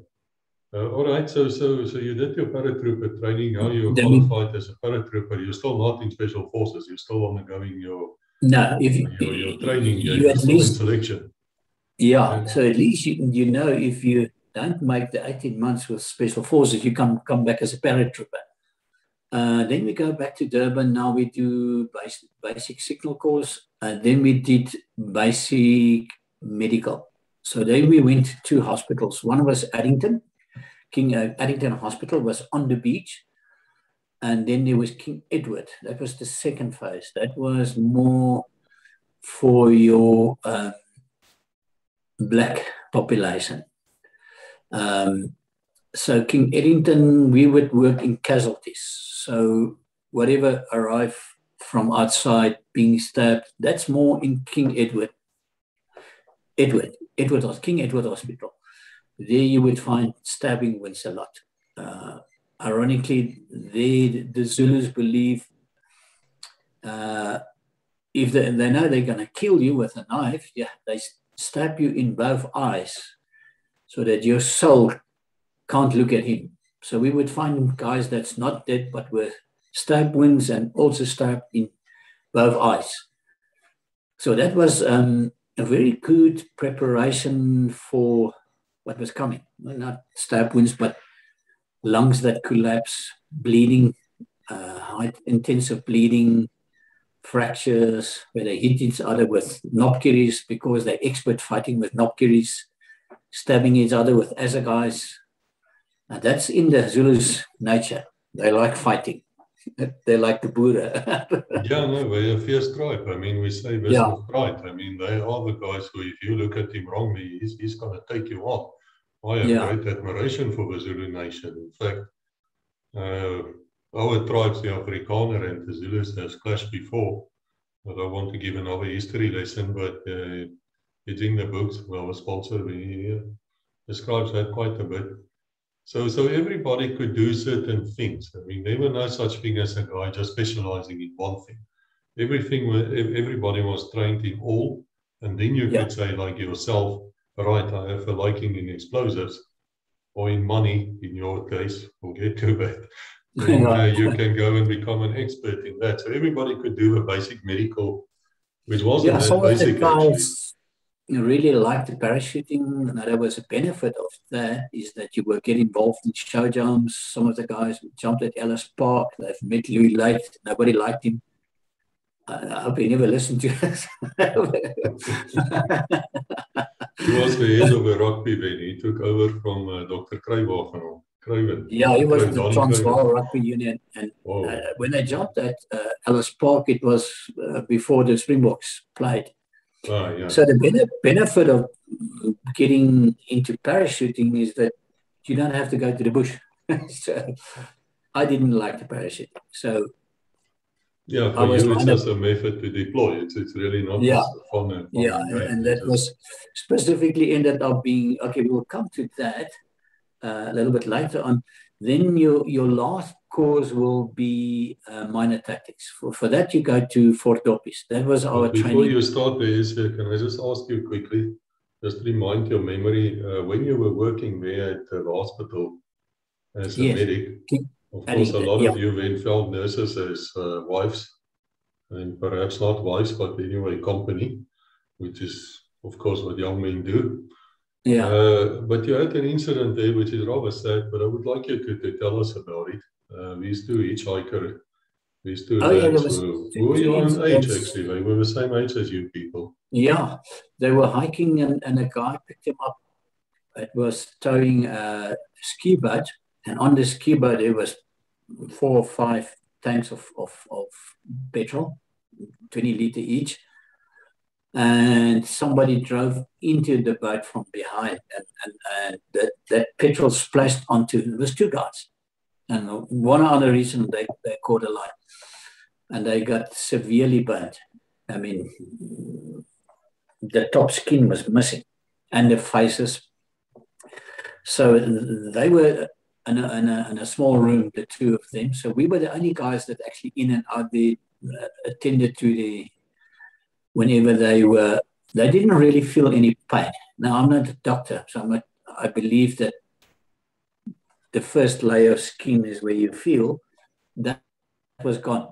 Uh, all right, so so so you did your paratrooper training. Now you're qualified as a paratrooper. You're still not in special forces. You're still undergoing your no, if you, your, your training. You you're at least selection. Yeah, and, so at least you you know if you don't make the eighteen months with special forces, you come come back as a paratrooper. Uh, then we go back to Durban. Now we do basic, basic signal course. Uh, then we did basic medical. So then we went to two hospitals. One was Addington. King Addington Hospital was on the beach, and then there was King Edward. That was the second phase. That was more for your uh, black population. Um, so King Addington, we would work in casualties. So whatever arrived from outside being stabbed, that's more in King Edward. Edward, Edward, King Edward Hospital. There you would find stabbing wounds a lot. Uh, ironically, they, the Zulus believe uh, if they, they know they're going to kill you with a knife, yeah, they stab you in both eyes so that your soul can't look at him. So we would find guys that's not dead but were stabbed wounds and also stabbed in both eyes. So that was um, a very good preparation for what was coming, not stab wounds, but lungs that collapse, bleeding, uh, high intensive bleeding, fractures, where they hit each other with knobkerries because they're expert fighting with knobkerries, stabbing each other with assegais, And that's in the Zulu's nature. They like fighting. They like the Buddha. Yeah, no, we're a fierce tribe. I mean, we say we're yeah. right. I mean, they are the guys who, if you look at him wrongly, he's, he's going to take you on. I have yeah. great admiration for the Zulu nation. In fact, uh, our tribes, the Afrikaner and the Zulus, has clashed before. But I want to give another history lesson, but uh, it's in the books. Our sponsor he describes that quite a bit. So, so everybody could do certain things. I mean, there were no such thing as a guy just specializing in one thing. Everything, everybody was trained in all. And then you yeah. could say, like yourself, right, I have a liking in explosives or in money, in your case, we'll get to that. Then, uh, you can go and become an expert in that. So everybody could do a basic medical, which wasn't yeah, that some basic. Of the guys really liked the parachuting. Now, there was a benefit of that is that you will get involved in show jumps. Some of the guys jumped at Ellis Park. They've met Louis Late. Nobody liked him. I hope he never listened to us. He was the head of a rugby when he took over from uh, Doctor Kruijwagen. Yeah, he was in the Transvaal Rugby Union. And oh. uh, when I jumped at uh, Ellis Park, it was uh, before the Springboks played. Oh, yeah. So the bene benefit of getting into parachuting is that you don't have to go to the bush. So I didn't like the parachute. So yeah, for I was you it's just a method to deploy. It's, it's really not yeah. fun. And fun yeah, and, and that was specifically ended up being, okay, we'll come to that. Uh, a little bit later on, then your, your last course will be uh, minor tactics. For, for that, you go to Fort Doppies. That was our Before training. Before you start there, sir, can I just ask you quickly, just remind your memory, uh, when you were working there at the hospital as a yes. medic, King, of course, a lot yeah. of you then felt nurses as uh, wives, and perhaps not wives, but anyway, company, which is, of course, what young men do. Yeah, uh, but you had an incident there, which is rather sad, but I would like you to, to tell us about it. Uh, these two hitchhikers, these two oh, yeah, was, who, who were your own age, actually. They were the same age as you people. Yeah, they were hiking and, and a guy picked him up. It was towing a ski boat, and on the ski boat there was four or five tanks of, of, of petrol, twenty litre each. And somebody drove into the boat from behind, and, and, and that, that petrol splashed onto it. It was two guys. And one other reason they, they caught a light. And they got severely burnt. I mean, the top skin was missing, and the faces. So they were in a, in a, in a small room, the two of them. So we were the only guys that actually in and out the uh, attended to the whenever they were, they didn't really feel any pain. Now, I'm not a doctor, so I'm not, I believe that the first layer of skin is where you feel. That was gone.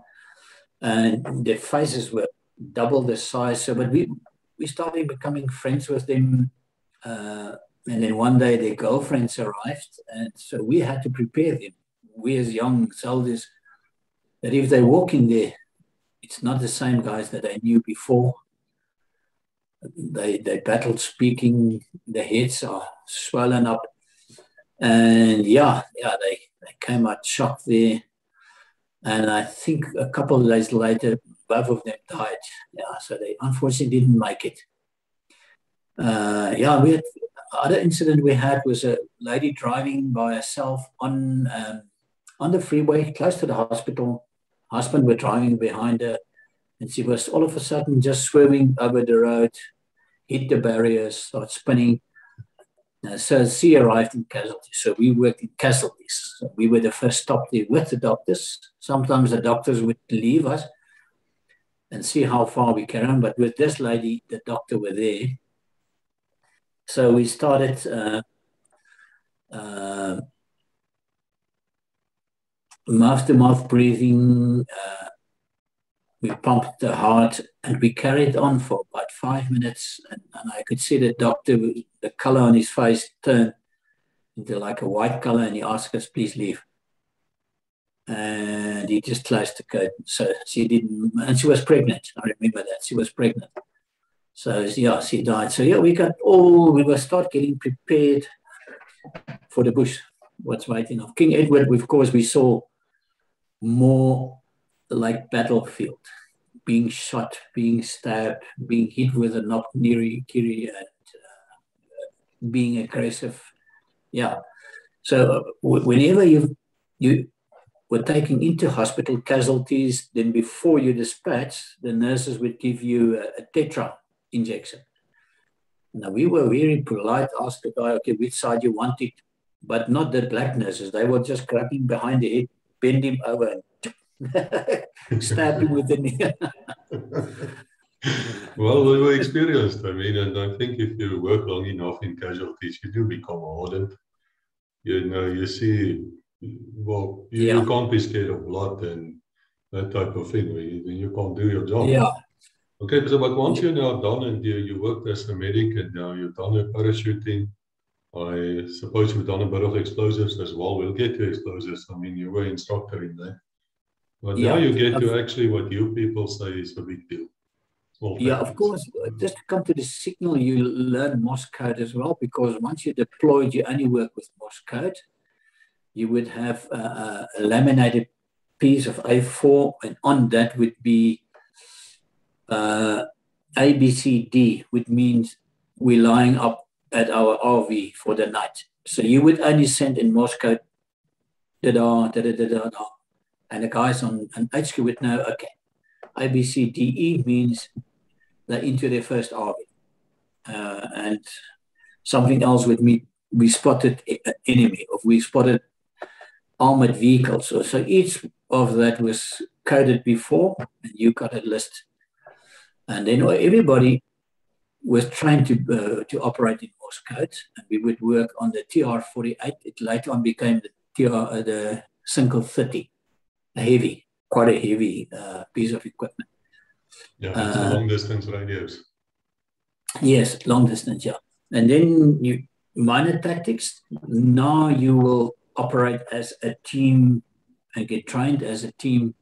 And their faces were double the size. So, but we, we started becoming friends with them. Uh, and then one day their girlfriends arrived. And so we had to prepare them. We as young soldiers, that if they walk in there, it's not the same guys that I knew before. They, they battled speaking, their heads are swollen up. And yeah, yeah, they, they came out shocked there. And I think a couple of days later, both of them died. Yeah, so they unfortunately didn't make it. Uh, yeah, we had, other incident we had was a lady driving by herself on, um, on the freeway, close to the hospital. Husband were driving behind her, and she was all of a sudden just swerving over the road, hit the barriers, started spinning. Uh, so she arrived in casualties. So we worked in casualties. So we were the first stop there with the doctors. Sometimes the doctors would leave us and see how far we carry on. But with this lady, the doctor were there. So we started... Uh, uh, mouth-to-mouth breathing, uh, we pumped the heart, and we carried on for about five minutes, and, and I could see the doctor, the color on his face turned into like a white color, and he asked us, please leave. And he just closed the curtain, so she didn't, and she was pregnant, I remember that, she was pregnant. So yeah, she died. So yeah, we got all, we were start getting prepared for the bush. what's writing of King Edward, of course, we saw more like battlefield, being shot, being stabbed, being hit with a knock-kiri, and uh, being aggressive. Yeah. So whenever you you were taking into hospital casualties, then before you dispatch, the nurses would give you a, a tetra injection. Now, we were very polite, asked the guy, okay, which side you want it, but not the black nurses. They were just grabbing behind the head, bend him over and stab him with the knee. Well, they were experienced, I mean, and I think if you work long enough in casualties, you do become hardened. You know, you see, well, you, yeah. you can't be scared of blood and that type of thing. You, you can't do your job. Yeah. Okay, so but once you're now done and you, you worked as a medic and now you've done your parachuting, I suppose you've done a bit of explosives as well. We'll get to explosives. I mean, you were instructor in there. But yeah, now you get to actually what you people say is a big deal. Small yeah, families. Of course. Just to come to the signal, you learn Morse code as well, because once you're deployed, you only work with Morse code. You would have a, a laminated piece of A four, and on that would be Uh, A B C D, which means we're lying up at our R V for the night. So you would only send in Morse code, da-da, da-da-da-da, and the guys on an H Q would know, okay, A B C D E means they're into their first R V. Uh, and something else would mean we spotted an enemy, or we spotted armored vehicles. So, so each of that was coded before, and you got a list. And then everybody was trying to uh, to operate in Morse code, and we would work on the T R forty-eight. It later on became the T R, uh, the C one thirty, a heavy, quite a heavy uh, piece of equipment. Yeah, it's uh, long distance radios. Yes, long distance. Yeah, and then you minor tactics. Now you will operate as a team and get trained as a team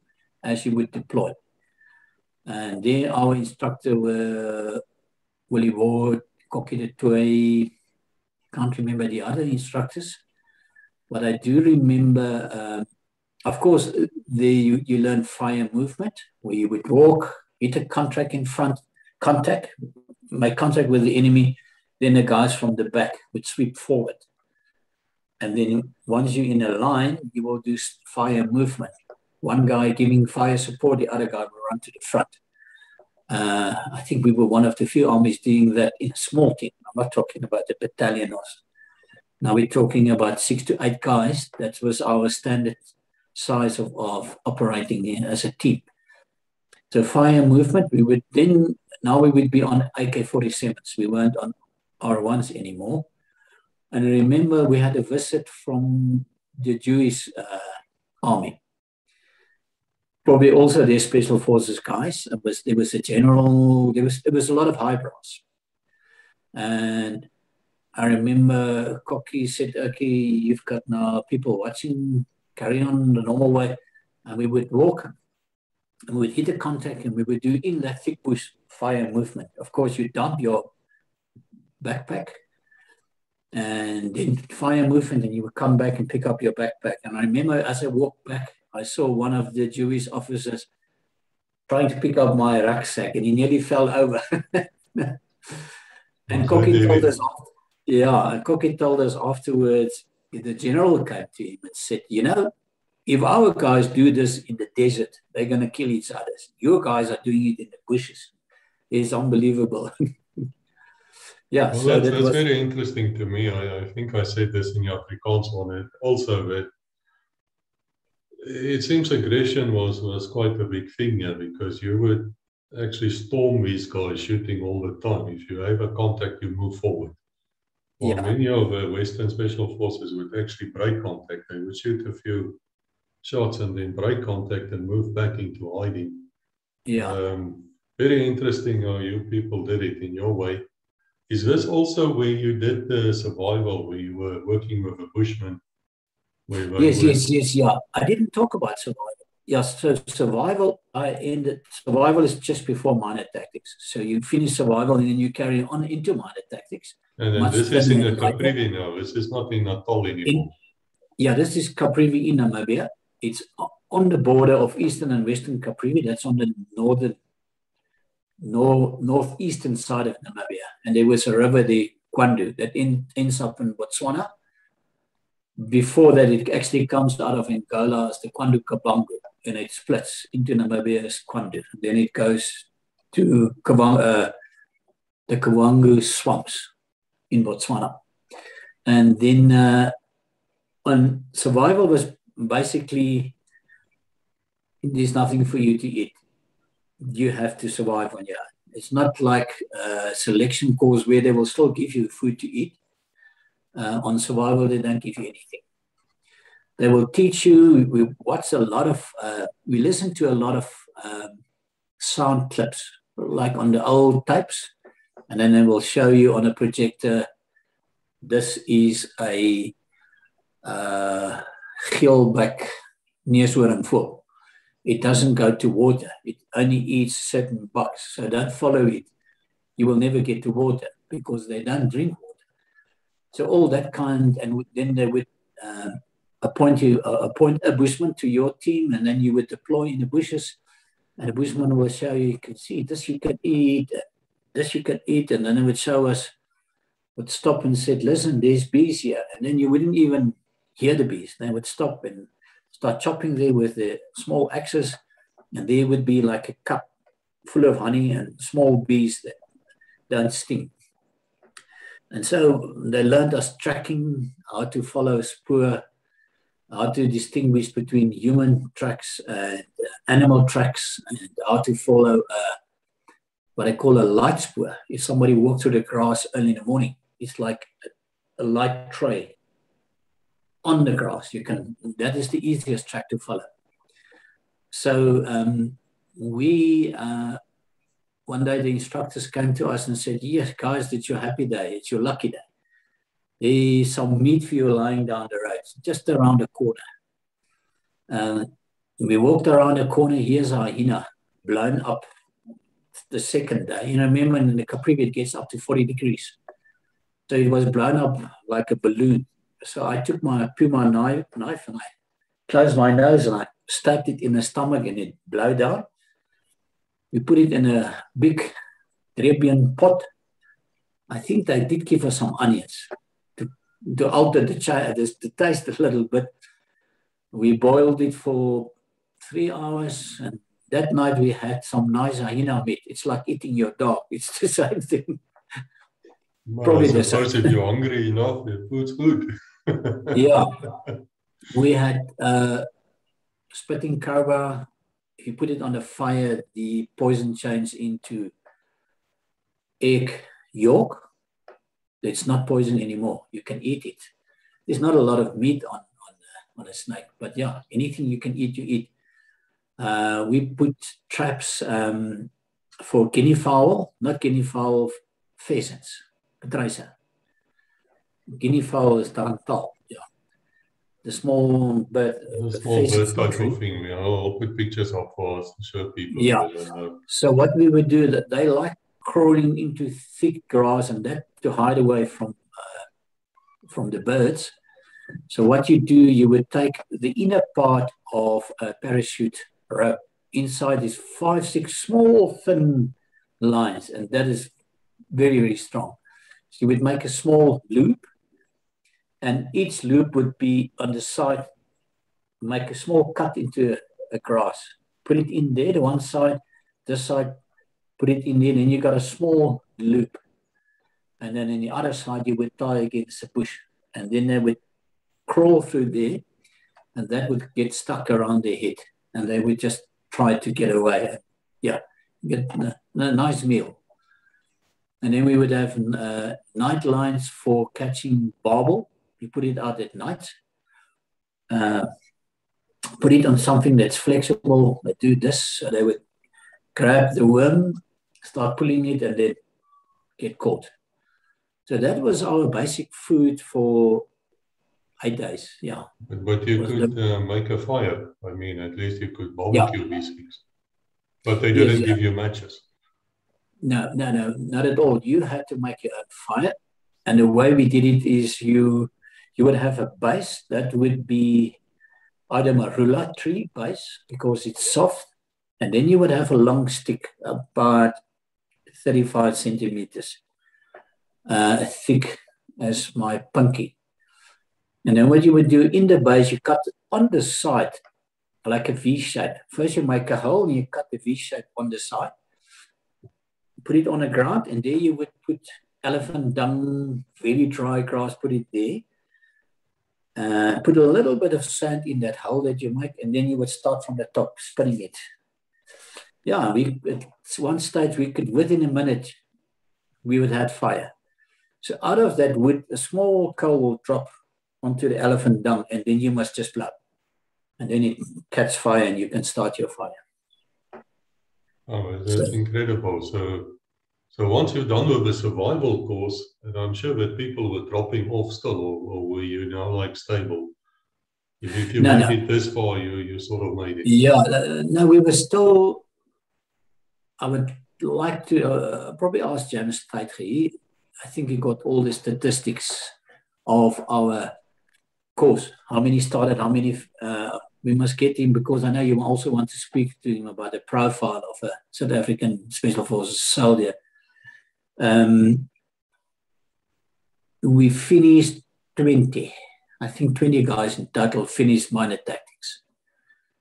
as you would deploy. And there our instructor were Willie Ward, Cocky the Twi, can't remember the other instructors. But I do remember, uh, of course, there you, you learn fire movement, where you would walk, hit a contact in front, contact, make contact with the enemy, then the guys from the back would sweep forward. And then once you're in a line, you will do fire movement. One guy giving fire support, the other guy will run to the front. Uh, I think we were one of the few armies doing that in a small team. I'm not talking about the battalion. Also. Now we're talking about six to eight guys. That was our standard size of, of operating as a team. So fire movement, we would then, now we would be on A K forty-sevens. We weren't on R ones anymore. And remember, we had a visit from the Jewish uh, army. Probably also their special forces guys. It was, there was a general, there was, it was a lot of highbrows. And I remember Cocky said, okay, you've got now people watching, carry on the normal way. And we would walk and we would hit a contact and we would do in that thick bush fire movement. Of course, you dump your backpack and then fire movement and you would come back and pick up your backpack. And I remember as I walked back, I saw one of the Jewish officers trying to pick up my rucksack and he nearly fell over. and Cocky told us after, yeah, and Cocky told us afterwards, the general came to him and said, you know, if our guys do this in the desert, they're going to kill each other. Your guys are doing it in the bushes. It's unbelievable. yeah, well, so that's, that that's was, very interesting to me. I, I think I said this in the Afrikaans one also, but it seems aggression was, was quite a big thing here, because you would actually storm these guys shooting all the time. If you have a contact, you move forward. Well, yeah. Many of the Western Special Forces would actually break contact. They would shoot a few shots and then break contact and move back into hiding. Yeah. Um, very interesting how you people did it in your way. Is this also where you did the survival, where you were working with a bushman? Yes, yes, yes, yeah. I didn't talk about survival. Yes, so survival, I ended, survival is just before minor tactics. So you finish survival and then you carry on into minor tactics. And then this is in the Caprivi now. This is not in Natal anymore. In, Yeah, this is Caprivi in Namibia. It's on the border of eastern and western Caprivi. That's on the northern, north, northeastern side of Namibia. And there was a river there, Kwandu, that in, ends up in Botswana. Before that, it actually comes out of Angola as the Kwandu Kavango, and it splits into Namibia as Kwandu. And then it goes to Kavango, uh, the Kavango swamps in Botswana. And then uh, on survival was basically, there's nothing for you to eat. You have to survive on your own. It's not like a selection course where they will still give you food to eat. Uh, on survival, they don't give you anything. They will teach you. We, we watch a lot of, uh, we listen to a lot of um, sound clips, like on the old tapes, and then they will show you on a projector, this is a uh, geelback neushoornvoël. It doesn't go to water. It only eats certain bugs. So don't follow it. You will never get to water because they don't drink water. So all that kind, and then they would uh, appoint you, uh, appoint a bushman to your team, and then you would deploy in the bushes, and the bushman will show you, you can see this you can eat, this you can eat, and then it would show us, would stop and said, listen, there's bees here, and then you wouldn't even hear the bees. They would stop and start chopping there with the small axes, and there would be like a cup full of honey and small bees that don't sting. And so they learned us tracking, how to follow spoor, how to distinguish between human tracks and animal tracks, and how to follow uh, what I call a light spoor. If somebody walked through the grass early in the morning, it's like a light trail on the grass. You can, that is the easiest track to follow. So um, we, uh, one day the instructors came to us and said, yes, guys, it's your happy day. It's your lucky day. There's some meat for you lying down the road, just around the corner. Uh, we walked around the corner. Here's our hyena, blown up the second day. You know, remember in the Caprivi, it gets up to forty degrees. So it was blown up like a balloon. So I took my puma knife, knife and I closed my nose and I stabbed it in the stomach and it blew down. We put it in a big Drabian pot. I think they did give us some onions to, to alter the, the, the taste a little bit. We boiled it for three hours and that night we had some nice hyena meat. It's like eating your dog. It's the same thing. Well, probably the same. If you're hungry enough, the food's good. Yeah. We had uh, spitting cobra. If you put it on the fire, the poison changes into egg yolk. It's not poison anymore. You can eat it. There's not a lot of meat on, on, uh, on a snake, but yeah, anything you can eat, you eat. Uh, we put traps um, for guinea fowl, not guinea fowl, pheasants, Patricia. Guinea fowl is Transall. The small bird, the small bird type of thing. I'll put pictures up for us to show people. Yeah. So what we would do that they like crawling into thick grass and that to hide away from uh, from the birds. So what you do, you would take the inner part of a parachute rope. Inside is five, six small thin lines, and that is very very strong. So you would make a small loop. And each loop would be on the side, make a small cut into a, a grass, put it in there to one side, this side, put it in there, and you got a small loop. And then on the other side, you would tie against a bush. And then they would crawl through there, and that would get stuck around their head. And they would just try to get away. Yeah, get a, a nice meal. And then we would have uh, night lines for catching barbel. You put it out at night, uh, put it on something that's flexible. They do this, so they would grab the worm, start pulling it, and then get caught. So that was our basic food for eight days, yeah. But, but you could the... uh, make a fire. I mean, at least you could barbecue, yeah, these things. But they didn't, yes, give, yeah, you matches. No, no, no, not at all. You had to make your own fire. And the way we did it is you... you would have a base that would be either marula tree base because it's soft, and then you would have a long stick about thirty-five centimeters, uh, thick as my pinky. And then what you would do in the base, you cut on the side like a V shape. First you make a hole and you cut the V shape on the side, put it on the ground, and there you would put elephant dung, very dry grass, put it there. Uh, put a little bit of sand in that hole that you make, and then you would start from the top, spinning it. Yeah, we, at one stage we could, within a minute, we would have fire. So out of that wood, a small coal will drop onto the elephant dung, and then you must just blow. And then it catches fire and you can start your fire. Oh, that's so incredible. So, so once you're done with the survival course, and I'm sure that people were dropping off still, or, or were you now like stable? If, if you no, made no. it this far, you, you sort of made it. Yeah, uh, no, we were still, I would like to uh, probably ask James Taitri. I think he got all the statistics of our course, how many started, how many uh, we must get him, because I know you also want to speak to him about the profile of a South African Special Forces soldier. Um, we finished twenty, I think twenty guys in total finished minor tactics.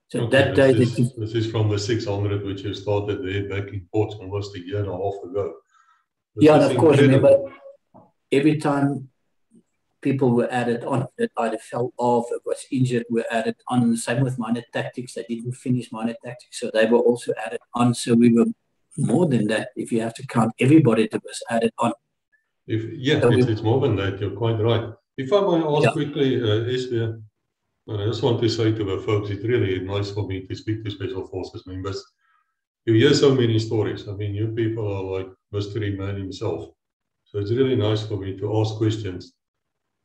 So okay, that day, this, that you, this is from the six hundred, which you started there back in Port almost a year and a half ago. This yeah, and of course, remember, every time people were added on that either fell off or was injured were added on. Same with minor tactics, they didn't finish minor tactics, so they were also added on. So we were more than that, if you have to count everybody that was added on. If, yeah, so it's, we, it's more than that, you're quite right. If I may ask yeah. quickly, uh, is there, I just want to say to the folks, it's really nice for me to speak to Special Forces members. You hear so many stories. I mean, you people are like mystery man himself. So it's really nice for me to ask questions.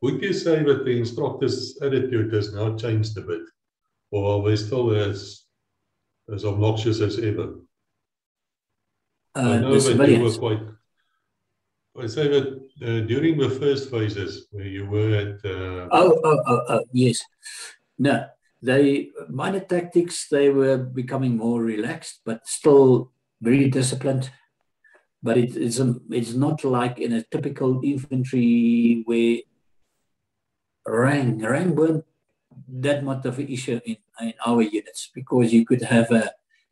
Would you say that the instructor's attitude has now changed a bit? Or are they still as, as obnoxious as ever? Uh, I know that you were quite... I say that uh, during the first phases, where you were at... Uh, oh, oh, oh, oh, yes. No, they minor tactics, they were becoming more relaxed, but still very disciplined. But it, it's, a, it's not like in a typical infantry where... Rank, rank weren't that much of an issue in, in our units, because you could have a,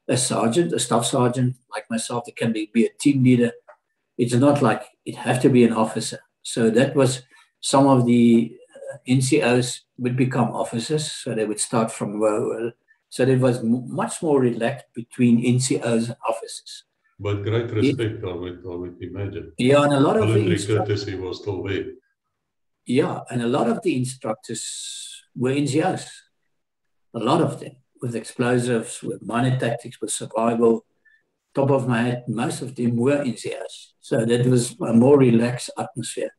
a sergeant, a staff sergeant, like myself, that can be, be a team leader. It's not like it have to be an officer. So that was some of the N C Os would become officers, so they would start from well. So there was much more relaxed between N C Os and officers. But great respect, it, I, would, I would imagine. Yeah, and a lot Voluntary of the courtesy was still there. Yeah, and a lot of the instructors were N C Os, a lot of them, with explosives, with minor tactics, with survival. Top of my head, most of them were N C Os. So that was a more relaxed atmosphere.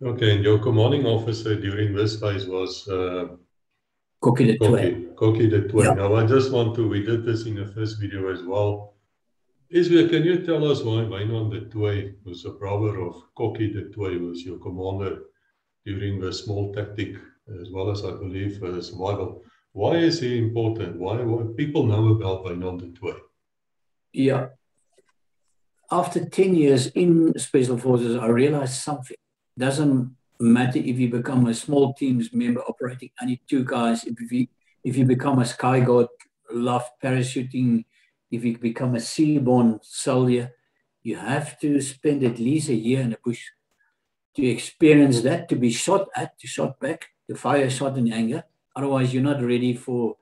Okay, and your commanding officer during this phase was... Uh, Cocky the Twi. Cocky the Twi. Yeah. Now, I just want to, we did this in the first video as well. Israel, can you tell us why Mainon the Twi, who's a brother of Cocky the Twi, was your commander during the small tactic, as well as, I believe, uh, survival? Why is he important? Why, why people know about Mainon the Twi? Yeah. After ten years in Special Forces, I realized something. It doesn't matter if you become a small team's member operating only two guys, if you, if you become a sky guard, love parachuting, if you become a seaborne soldier, you have to spend at least a year in the bush to experience that, to be shot at, to shot back, to fire shot in anger. Otherwise, you're not ready for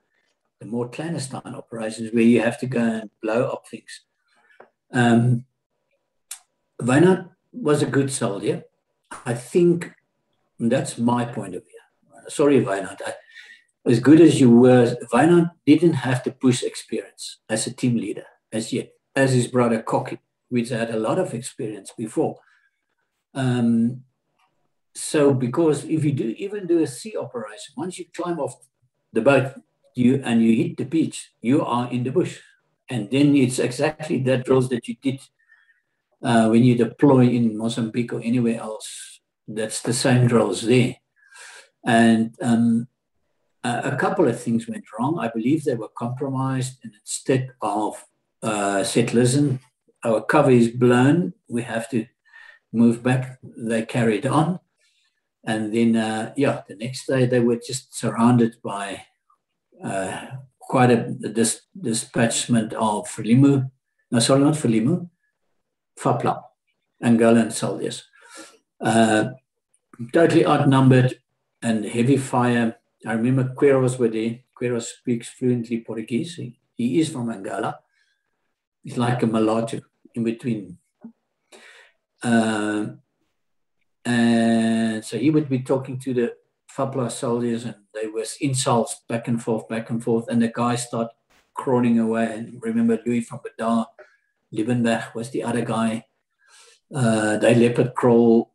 the more clandestine operations where you have to go and blow up things. Um, Weinert was a good soldier. I think that's my point of view. Sorry, Weinert. As good as you were, Weinert didn't have the push experience as a team leader as yet, as his brother Cocky, which had a lot of experience before. Um, so, because if you do even do a sea operation, once you climb off the boat you and you hit the beach, you are in the bush. And then it's exactly that drills that you did uh, when you deploy in Mozambique or anywhere else. That's the same drills there. And um, a couple of things went wrong. I believe they were compromised, and instead of uh, settlerism, our cover is blown. We have to move back. They carried on. And then, uh, yeah, the next day they were just surrounded by uh, quite a dis dispatchment of Frelimo. No, sorry, not Frelimo. Fapla, Angolan soldiers. Uh, totally outnumbered and heavy fire. I remember Queros were there. Quero speaks fluently Portuguese. He, he is from Angola. He's like a mulatto in between. Uh, and so he would be talking to the Fapla soldiers, and there was insults back and forth, back and forth. And the guys start crawling away. And remember Louis from Badar, Liebenberg was the other guy. Uh, they leopard crawl.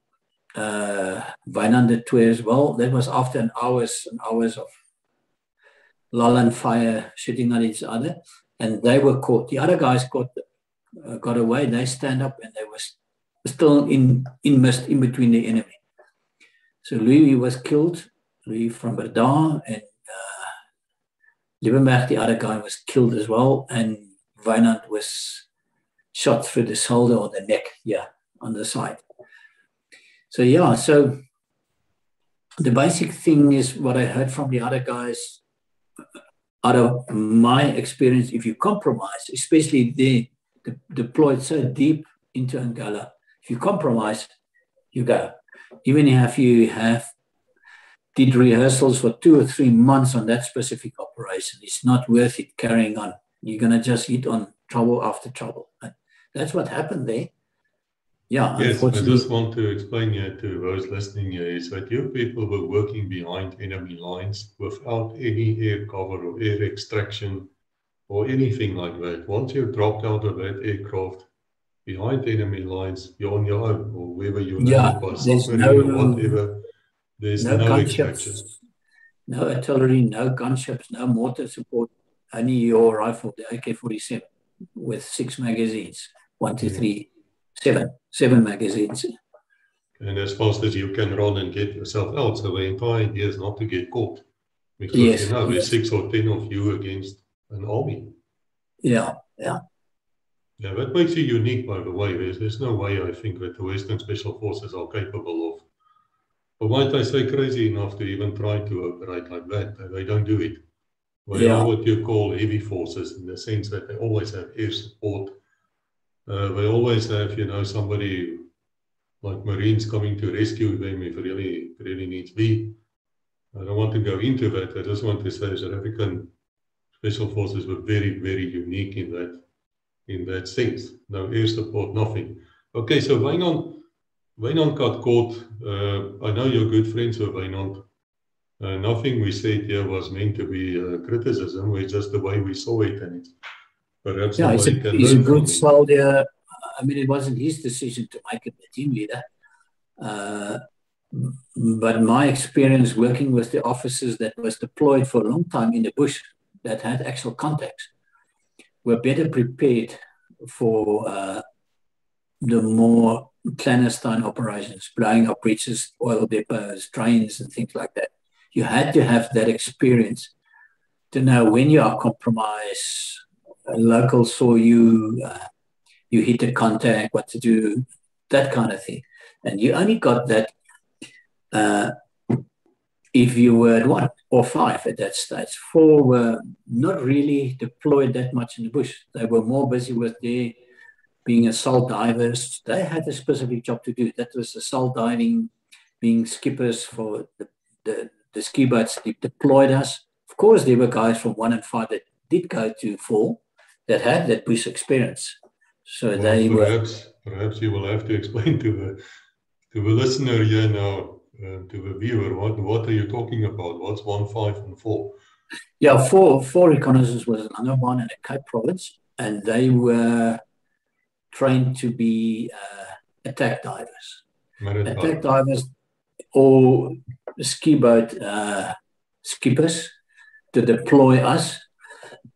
Uh, Mainon the Twi as well. That was after an hours and hours of lull and fire shooting at each other, and they were caught. The other guys got uh, got away. They stand up, and they were still in in mist in between the enemy. So Louis was killed. Louis from Verdun, and uh, Liebenberg, the other guy, was killed as well, and Mainon was shot through the shoulder or the neck, yeah, on the side. So yeah, so the basic thing is what I heard from the other guys, out of my experience, if you compromise, especially they de deployed so deep into Angola, if you compromise, you go. Even if you have did rehearsals for two or three months on that specific operation, it's not worth it carrying on. You're gonna just hit on trouble after trouble. And that's what happened there. Yeah, yes, I just want to explain here to those listening here is that your people were working behind enemy lines without any air cover or air extraction or anything like that. Once you dropped out of that aircraft behind enemy lines, you're on your own, or wherever you're yeah, by submarine no, or whatever. There's no, no extraction. No artillery, no gunships, no mortar support, only your rifle, the A K forty-seven with six magazines, one, two, yeah. three. Seven, seven magazines. And as fast as you can run and get yourself out, so the entire idea is not to get caught. Because, yes, you know, yes. there's six or ten of you against an army. Yeah, yeah. Yeah, that makes you unique, by the way. There's, there's no way, I think, that the Western Special Forces are capable of, or might I say, crazy enough to even try to operate like that. They don't do it. They yeah. are what you call heavy forces, in the sense that they always have air support. Uh, they always have, you know, somebody like Marines coming to rescue them if really, really needs be. I don't want to go into that. I just want to say South African Special Forces were very, very unique in that, in that sense. No air support, nothing. Okay, so Mainon, Mainon got caught. Uh, I know you're good friends with Mainon. Uh, nothing we said here was meant to be uh, criticism. It's just the way we saw it, and it's. Perhaps yeah, he's a, he's a good soldier. I mean, it wasn't his decision to make him the team leader. Uh, but my experience working with the officers that was deployed for a long time in the bush that had actual contacts were better prepared for uh, the more clandestine operations, blowing up bridges, oil depots, trains, and things like that. You had to have that experience to know when you are compromised. A local saw you, uh, you hit a contact, what to do, that kind of thing. And you only got that uh, if you were at one or five at that stage. Four were not really deployed that much in the bush. They were more busy with their being assault divers. They had a specific job to do. That was assault diving, being skippers for the, the, the ski boats that deployed us. Of course, there were guys from one and five that did go to four, that had that bush experience, so well, they perhaps, were. Perhaps you will have to explain to the to the listener here now, uh, to the viewer, what what are you talking about? What's one, five, and four? Yeah, four four reconnaissance was Langevin and a Cape Province, and they were trained to be uh, attack divers, Maritime. attack divers, or ski boat uh, skippers to deploy us.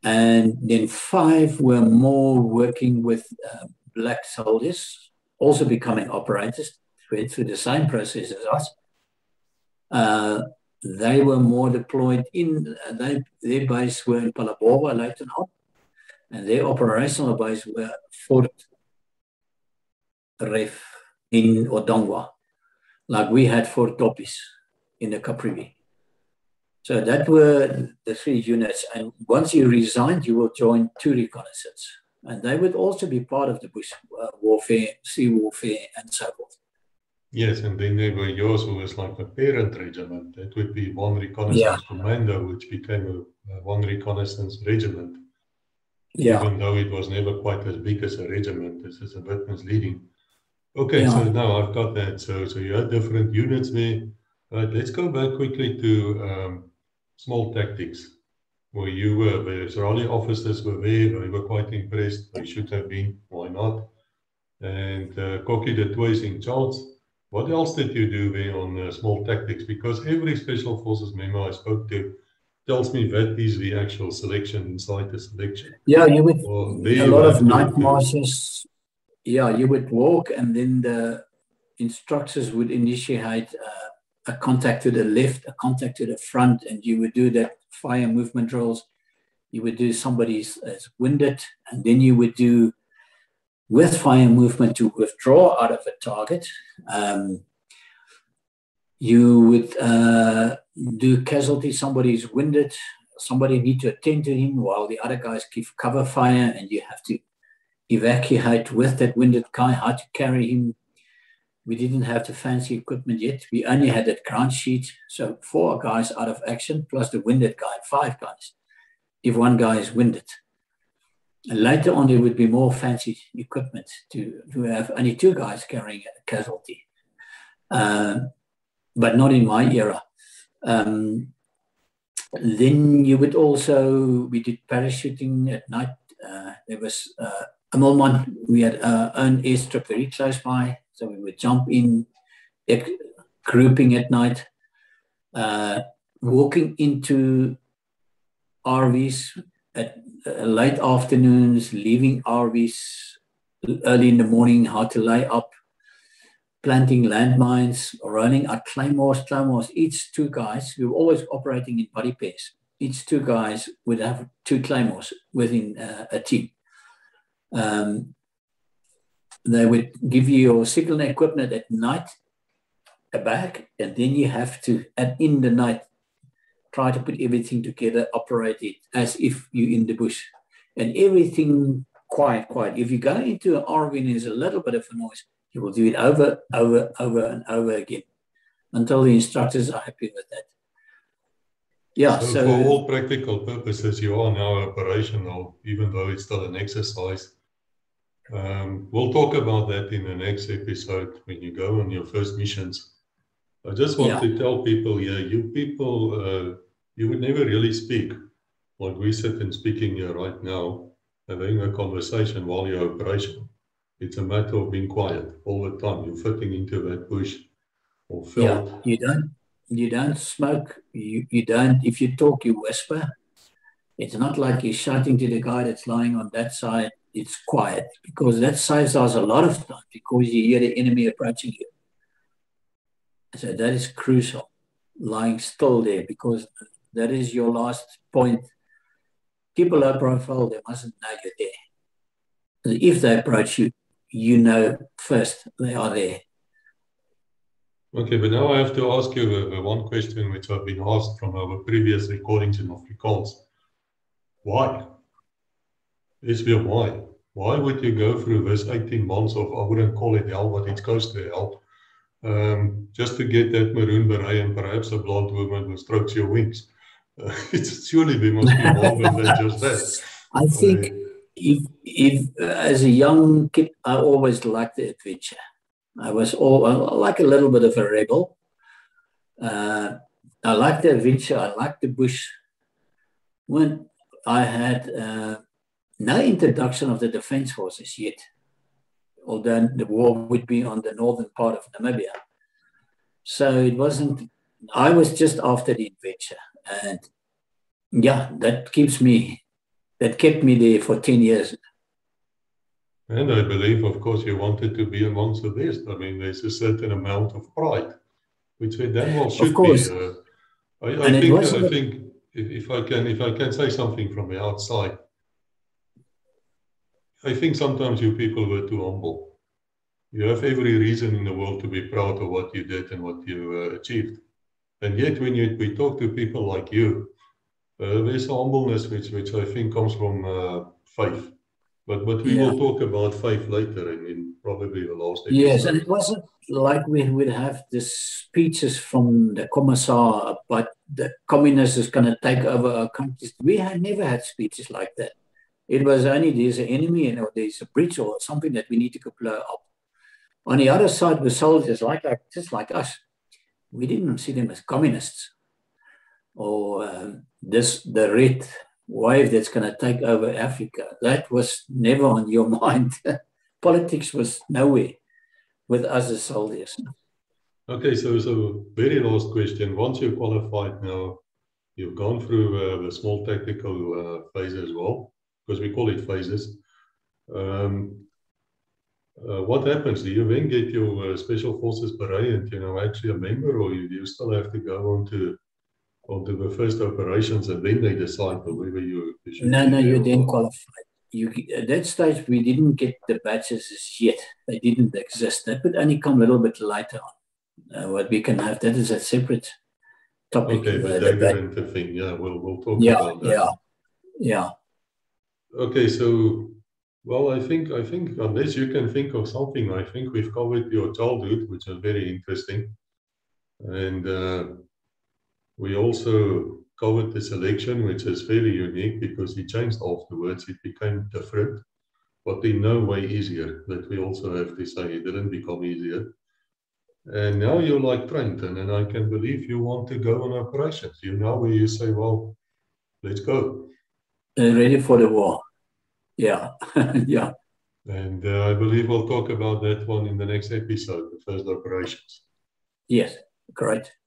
And then five were more working with uh, black soldiers, also becoming operators, went through the same process as us. Uh, They were more deployed in, they, their base were in Palabora, Leytonhof, and their operational base were Fort Ref in Odongwa, like we had Fort Topis in the Caprivi. So that were the three units. And once you resigned, you will join two reconnaissance. And they would also be part of the bush uh, warfare, sea warfare, and so forth. Yes, and then there were yours who was like a parent regiment. That would be one reconnaissance yeah. commando, which became a, a one reconnaissance regiment. Yeah. Even though it was never quite as big as a regiment. This is a bit misleading. Okay, yeah. So now I've got that. So, so you had different units there. Right, let's go back quickly to um, small tactics, where you were, where Israeli officers were there. They were quite impressed. They should have been. Why not? And uh, Cocky the Twi is in charge. What else did you do there on uh, small tactics? Because every Special Forces member I spoke to tells me that is the actual selection inside the selection. Yeah, you would well, a lot of night marches. Yeah, you would walk, and then the instructors would initiate uh, a contact to the left, a contact to the front, and you would do that fire movement drills. You would do somebody's uh, winded, and then you would do with fire movement to withdraw out of a target. Um, you would uh, do casualty, somebody's winded, somebody need to attend to him while the other guys give cover fire, and you have to evacuate with that winded guy, how to carry him. We didn't have the fancy equipment yet. We only had that ground sheet. So four guys out of action, plus the winded guy, five guys, if one guy is winded. And later on, there would be more fancy equipment to, to have only two guys carrying a casualty, uh, but not in my era. Um, then you would also, we did parachuting at night. Uh, there was uh, Amelman, we had our own airstrip very close by, so we would jump in, grouping at night, uh, walking into R Vs at uh, late afternoons, leaving R Vs early in the morning, how to lay up, planting landmines, running our claymores, claymores, each two guys, we were always operating in body pairs. Each two guys would have two claymores within uh, a team. Um, they would give you your signalling equipment at night, a bag, and then you have to, at in the night, try to put everything together, operate it as if you're in the bush. And everything quiet, quiet. If you go into an R V and there's a little bit of a noise, you will do it over, over, over, and over again until the instructors are happy with that. Yeah, so, so for all practical purposes, you are now operational, even though it's still an exercise. Um, we'll talk about that in the next episode when you go on your first missions. I just want yeah. to tell people here, yeah, you people, uh, you would never really speak like we sit and speaking here right now, having a conversation while you're operational. It's a matter of being quiet all the time. You're fitting into that bush or felt. Yeah, you don't. You don't smoke, you, you don't, if you talk, you whisper. It's not like you're shouting to the guy that's lying on that side. It's quiet, because that saves us a lot of time, because you hear the enemy approaching you. So that is crucial, lying still there, because that is your last point. Keep a low profile, they mustn't know you're there. And if they approach you, you know first they are there. Okay, but now I have to ask you uh, one question which I've been asked from our previous recordings in Afrikaans. Why? Is there why? Why would you go through this eighteen months of, I wouldn't call it hell, but it's close to hell, um, just to get that maroon beret and perhaps a blonde woman who strokes your wings? Uh, it's surely there must be more than just that. I think uh, if, if, uh, as a young kid, I always liked the adventure. I was all I like a little bit of a rebel. Uh, I liked the adventure. I liked the bush. When I had uh, no introduction of the defense forces yet, although the war would be on the northern part of Namibia. So it wasn't, I was just after the adventure. And yeah, that keeps me, that kept me there for ten years. And I believe, of course, you wanted to be amongst the best. I mean, there's a certain amount of pride, which we then well should be. Uh, I, I think, I the... think if, if I can, if I can say something from the outside, I think sometimes you people were too humble. You have every reason in the world to be proud of what you did and what you uh, achieved. And yet when you, we talk to people like you, uh, there's a humbleness which, which I think comes from uh, faith. But, but we yeah. will talk about faith later in, in probably the last episode. Yes, and it wasn't like we would have the speeches from the commissar, but the communists is going to take over our countries. We had never had speeches like that. It was only there's an enemy and or there's a breach or something that we need to blow up. On the other side were soldiers like, like just like us. We didn't see them as communists or um, this the red wave that's going to take over Africa. That was never on your mind. Politics was nowhere with us as soldiers. Okay, so so very last question. Once you're qualified now, you've gone through uh, the small tactical uh, phase as well, because we call it phases. Um, Uh, what happens? Do you then get your uh, special forces parade, you know, actually a member, or you, you still have to go on to, on to the first operations and then they decide whether you, you should? No, no, you then qualified. You, at that stage, we didn't get the badges as yet. They didn't exist. That would only come a little bit later on. Uh, what we can have, that is a separate topic. Okay, but uh, that thing, yeah, we'll, we'll talk yeah, about that. Yeah, yeah. Okay, so... Well, I think, I think unless you can think of something, I think we've covered your childhood, which is very interesting. And uh, we also covered the selection, which is very unique because it changed afterwards. It became different, but in no way easier, that we also have to say it didn't become easier. And now you're like Trenton, and I can believe you want to go on operations. You know where you say, well, let's go. Uh, ready for the war. Yeah, yeah. And uh, I believe we'll talk about that one in the next episode, the first operations. Yes, correct.